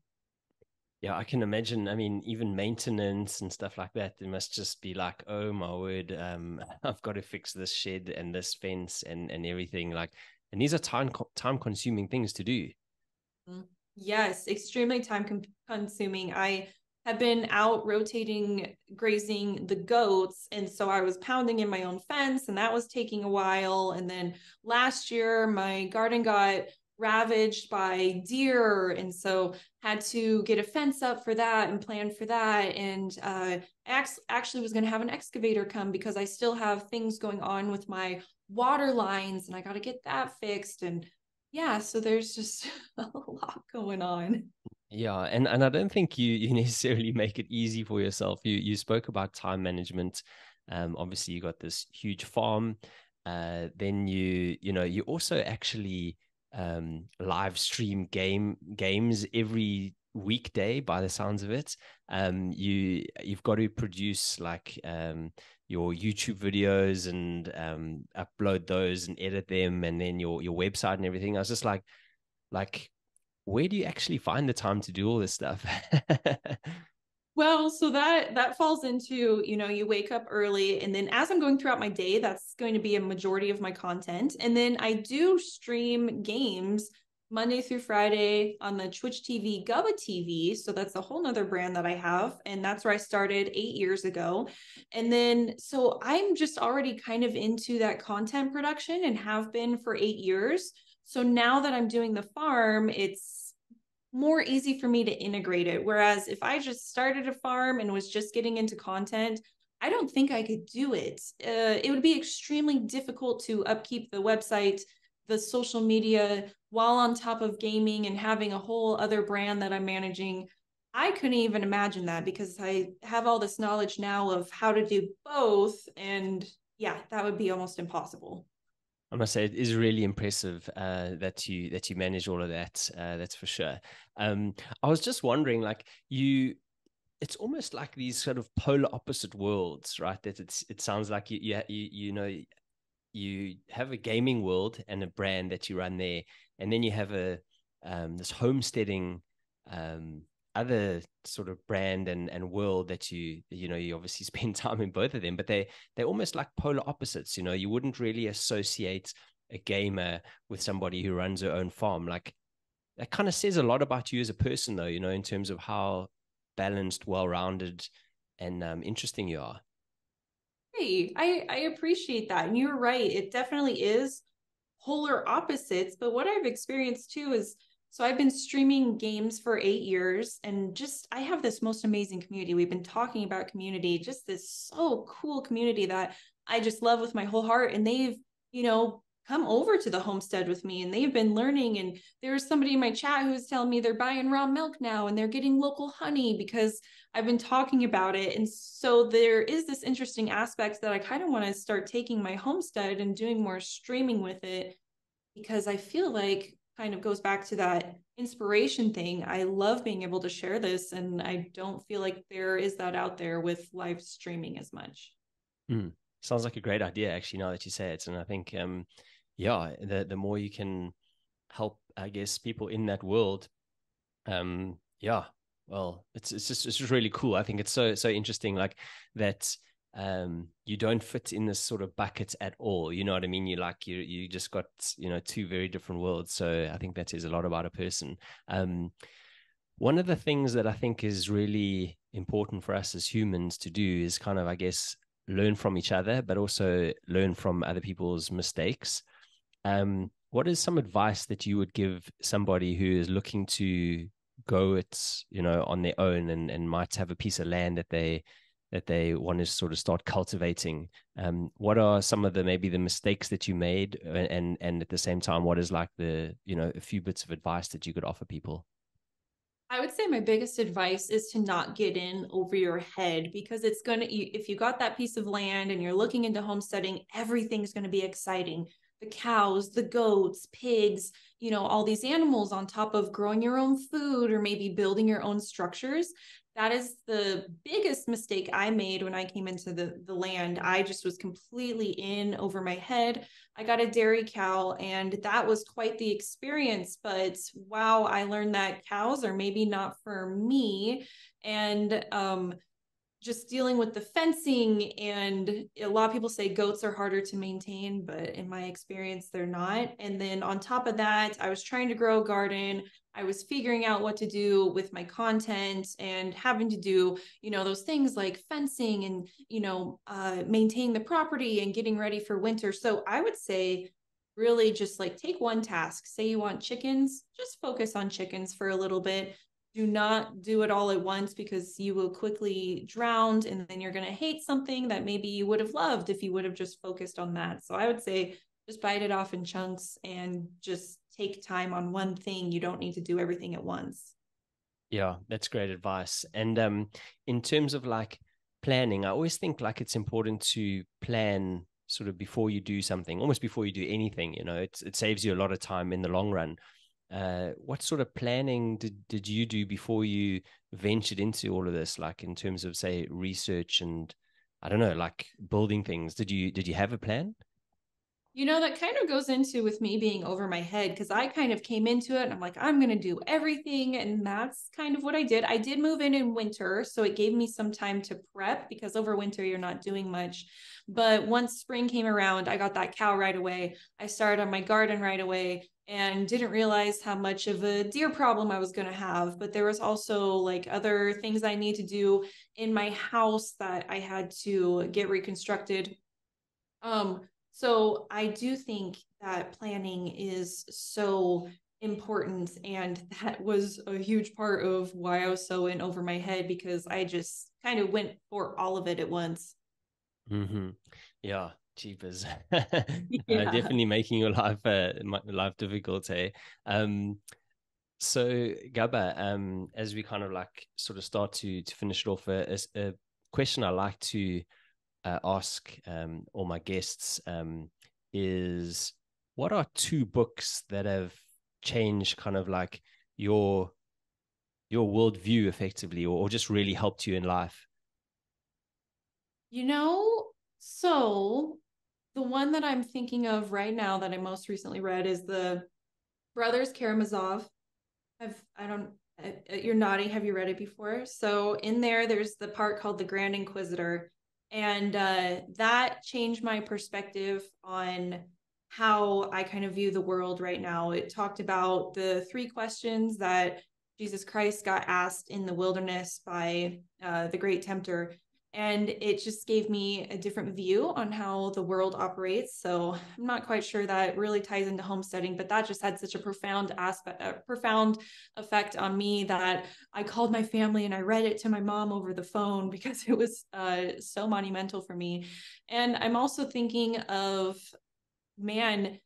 Yeah, I can imagine. I mean, even maintenance and stuff like that, it must just be like, oh my word, I've got to fix this shed and this fence and everything. Like, and these are time consuming things to do. Yes, extremely time consuming. I have been out rotating, grazing the goats. And so I was pounding in my own fence, and that was taking a while. And then last year, my garden got ravaged by deer, and so had to get a fence up for that and plan for that. And actually was going to have an excavator come because I still have things going on with my water lines, and I got to get that fixed. And yeah, so there's just a lot going on. Yeah, and I don't think you necessarily make it easy for yourself. You spoke about time management. Obviously you got this huge farm. Then you also actually live stream games every weekday, by the sounds of it. You've got to produce like your YouTube videos and upload those and edit them, and then your website and everything. I was just like where do you actually find the time to do all this stuff? Well, so that falls into, you know, you wake up early, and then as I'm going throughout my day, that's going to be a majority of my content. And then I do stream games Monday through Friday on the Twitch TV, Gubba TV. So that's a whole nother brand that I have. And that's where I started 8 years ago. And then, so I'm just already kind of into that content production and have been for 8 years. So now that I'm doing the farm, it's more easy for me to integrate it. Whereas if I just started a farm and was just getting into content, I don't think I could do it. It would be extremely difficult to upkeep the website, the social media, while on top of gaming and having a whole other brand that I'm managing. I couldn't even imagine that, because I have all this knowledge now of how to do both. And yeah, that would be almost impossible. I must say, it is really impressive that you manage all of that. That's for sure. I was just wondering, like it's almost like these sort of polar opposite worlds, right? That it sounds like you have a gaming world and a brand that you run there, and then you have a this homesteading other sort of brand and world that you obviously spend time in both of them, but they're almost like polar opposites. You know, you wouldn't really associate a gamer with somebody who runs her own farm. Like, that kind of says a lot about you as a person, though, you know, in terms of how balanced, well-rounded and interesting you are. Hey, I appreciate that. And you're right, it definitely is polar opposites. But what I've experienced too is, so I've been streaming games for 8 years, and just, I have this most amazing community. We've been talking about community, just this so cool community that I just love with my whole heart. And they've, you know, come over to the homestead with me, and they've been learning. And there was somebody in my chat who was telling me they're buying raw milk now, and they're getting local honey because I've been talking about it. And so there is this interesting aspect that I kind of want to start taking my homestead and doing more streaming with it, because I feel like, kind of goes back to that inspiration thing. I love being able to share this, and I don't feel like there is that out there with live streaming as much. Sounds like a great idea, actually, now that you say it. And I think, the more you can help, I guess, people in that world yeah, well, it's just really cool. I think it's so interesting, like that. You don't fit in this sort of bucket at all. You know what I mean? You just got, two very different worlds. So I think that is a lot about a person. One of the things that I think is really important for us as humans to do is kind of, I guess, learn from each other, but also learn from other people's mistakes. What is some advice that you would give somebody who is looking to go it, on their own and might have a piece of land that they want to sort of start cultivating? What are some of the, maybe the mistakes that you made, and at the same time, what is like the, a few bits of advice that you could offer people? I would say my biggest advice is to not get in over your head, because if you got that piece of land and you're looking into homesteading, everything's going to be exciting. The cows, the goats, pigs, all these animals, on top of growing your own food or maybe building your own structures. That is the biggest mistake I made when I came into the land. I just was completely in over my head. I got a dairy cow, and that was quite the experience, but wow, I learned that cows are maybe not for me. And just dealing with the fencing, and a lot of people say goats are harder to maintain, but in my experience, they're not. And then on top of that, I was trying to grow a garden. I was figuring out what to do with my content and having to do, those things like fencing and, maintaining the property and getting ready for winter. So I would say really just like take one task. Say you want chickens, just focus on chickens for a little bit. Do not do it all at once, because you will quickly drown, and then you're going to hate something that maybe you would have loved if you would have just focused on that. So I would say just bite it off in chunks and just take time on one thing. You don't need to do everything at once. Yeah, that's great advice. And in terms of like planning, I always think like it's important to plan sort of before you do something, almost before you do anything. It saves you a lot of time in the long run. What sort of planning did you do before you ventured into all of this, like in terms of, say, research and, I don't know, like building things? Did you have a plan? That kind of goes into with me being over my head, because I kind of came into it and I'm like, I'm going to do everything. And that's kind of what I did. I did move in winter, so it gave me some time to prep, because over winter you're not doing much. But once spring came around, I got that cow right away. I started on my garden right away and didn't realize how much of a deer problem I was going to have. But there was also like other things I need to do in my house that I had to get reconstructed. So I do think that planning is so important. And that was a huge part of why I was so in over my head, because I just kind of went for all of it at once. Mm-hmm. Yeah. Cheapers. Yeah. Definitely making your life difficult. Hey. So Gubba, as we kind of like sort of start to finish it off, a question I like to ask all my guests is, what are two books that have changed kind of like your worldview effectively, or just really helped you in life? So the one that I'm thinking of right now that I most recently read is The Brothers Karamazov. You're nodding. Have you read it before? So in there's the part called The Grand Inquisitor. And that changed my perspective on how I kind of view the world right now. It talked about the three questions that Jesus Christ got asked in the wilderness by the great tempter. And it just gave me a different view on how the world operates. So I'm not quite sure that really ties into homesteading, but that just had such a profound effect on me that I called my family and I read it to my mom over the phone, because it was so monumental for me. And I'm also thinking of, man,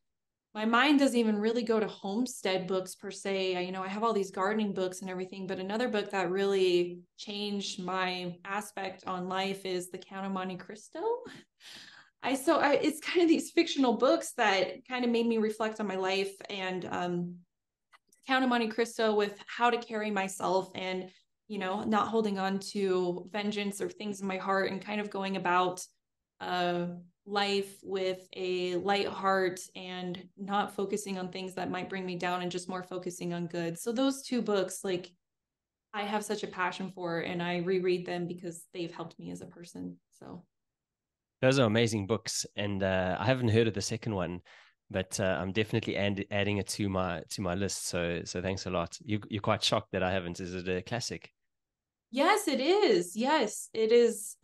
my mind doesn't even really go to homestead books per se. I have all these gardening books and everything, but another book that really changed my aspect on life is The Count of Monte Cristo. It's kind of these fictional books that kind of made me reflect on my life, and Count of Monte Cristo, with how to carry myself and, not holding on to vengeance or things in my heart, and kind of going about life with a light heart and not focusing on things that might bring me down and just more focusing on good. So those two books, like, I have such a passion for, and I reread them because they've helped me as a person. So those are amazing books. And I haven't heard of the second one, but I'm definitely adding it to my list. So thanks a lot. You're quite shocked that I haven't. Is it a classic? Yes, it is. Yes, it is.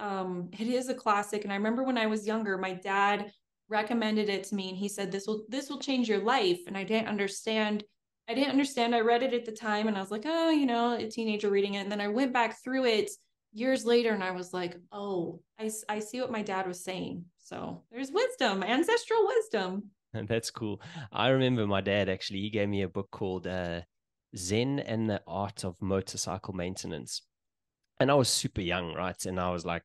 It is a classic. And I remember when I was younger, my dad recommended it to me and he said, this will change your life. And I didn't understand. I read it at the time and I was like, oh, you know, a teenager reading it. And then I went back through it years later and I was like, oh, I see what my dad was saying. So there's wisdom, ancestral wisdom. And that's cool. I remember my dad, actually, he gave me a book called Zen and the Art of Motorcycle Maintenance. And I was super young, right? And I was like,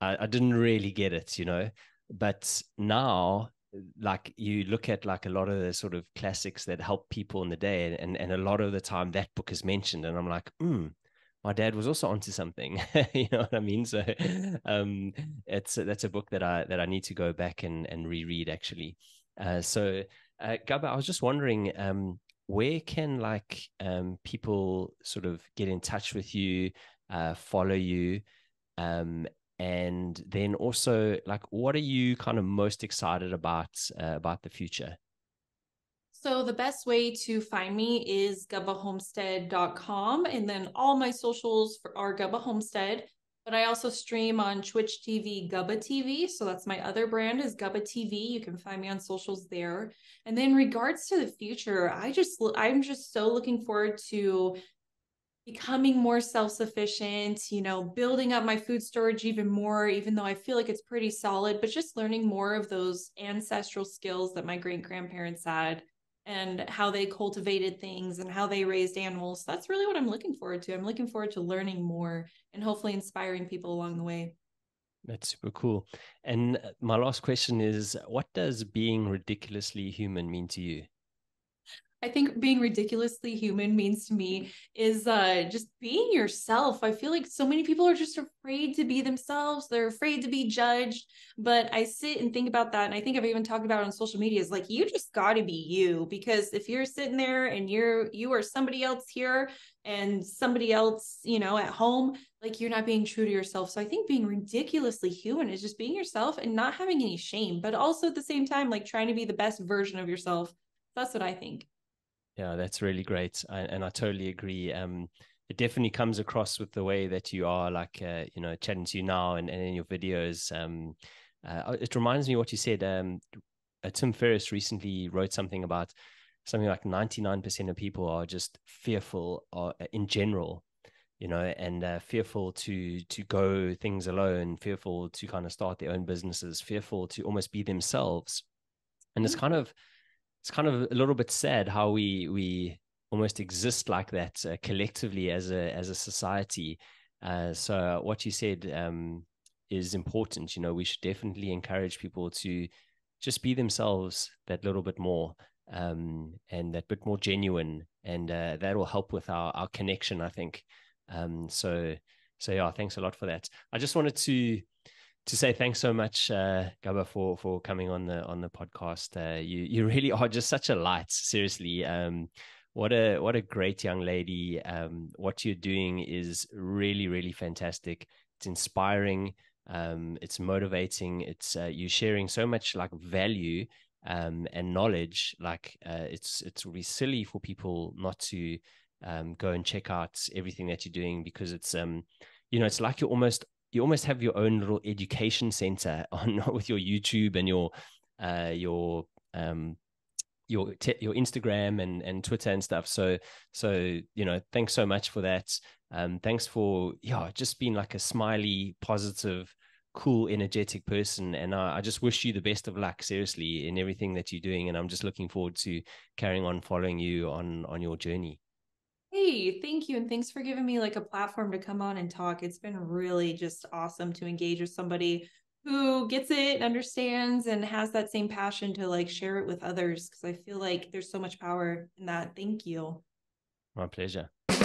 I didn't really get it, you know. But now, like, you look at like a lot of the sort of classics that help people in the day, and a lot of the time that book is mentioned, and I'm like, my dad was also onto something. You know what I mean? So, that's a book that I need to go back and reread, actually. So, Gubba, I was just wondering, where can people sort of get in touch with you, follow you, and then also, like, what are you kind of most excited about the future? So the best way to find me is gubbahomestead.com, and then all my socials are Gubba Homestead, but I also stream on Twitch TV, Gubba TV. So that's my other brand, is Gubba TV. You can find me on socials there. And then regards to the future, I'm just so looking forward to becoming more self-sufficient, you know, building up my food storage even more, even though I feel like it's pretty solid, but just learning more of those ancestral skills that my great-grandparents had and how they cultivated things and how they raised animals. That's really what I'm looking forward to. I'm looking forward to learning more and hopefully inspiring people along the way. That's super cool. And my last question is, what does being ridiculously human mean to you? I think being ridiculously human means to me is just being yourself. I feel like so many people are just afraid to be themselves. They're afraid to be judged. But I sit and think about that. And I think I've even talked about it on social media, is like, you just got to be you, because if you're sitting there and you are somebody else here and somebody else, you know, at home, like, you're not being true to yourself. So I think being ridiculously human is just being yourself and not having any shame, but also at the same time, like, trying to be the best version of yourself. That's what I think. Yeah, that's really great. And I totally agree. It definitely comes across with the way that you are, like, you know, chatting to you now and in your videos. It reminds me what you said. Tim Ferriss recently wrote something about something like 99% of people are just fearful in general, you know, and fearful to go things alone, fearful to kind of start their own businesses, fearful to almost be themselves. And it's kind of a little bit sad how we almost exist like that collectively as a society. So what you said is important. You know, we should definitely encourage people to just be themselves that little bit more, and that bit more genuine, and that will help with our connection, I think. So yeah, thanks a lot for that. I just wanted to say thanks so much, Gubba, for coming on the podcast. You really are just such a light, seriously. What a great young lady. What you're doing is really, really fantastic. It's inspiring. It's motivating. It's you're sharing so much, like, value and knowledge. Like, it's really silly for people not to go and check out everything that you're doing, because it's you know, it's like you almost have your own little education center with your YouTube and your Instagram and Twitter and stuff. So, you know, thanks so much for that. Thanks for, yeah, just being like a smiley, positive, cool, energetic person. And I just wish you the best of luck, seriously, in everything that you're doing. And I'm just looking forward to carrying on following you on your journey. Hey, thank you. And thanks for giving me, like, a platform to come on and talk. It's been really just awesome to engage with somebody who gets it, understands, and has that same passion to, like, share it with others, because I feel like there's so much power in that. Thank you. My pleasure.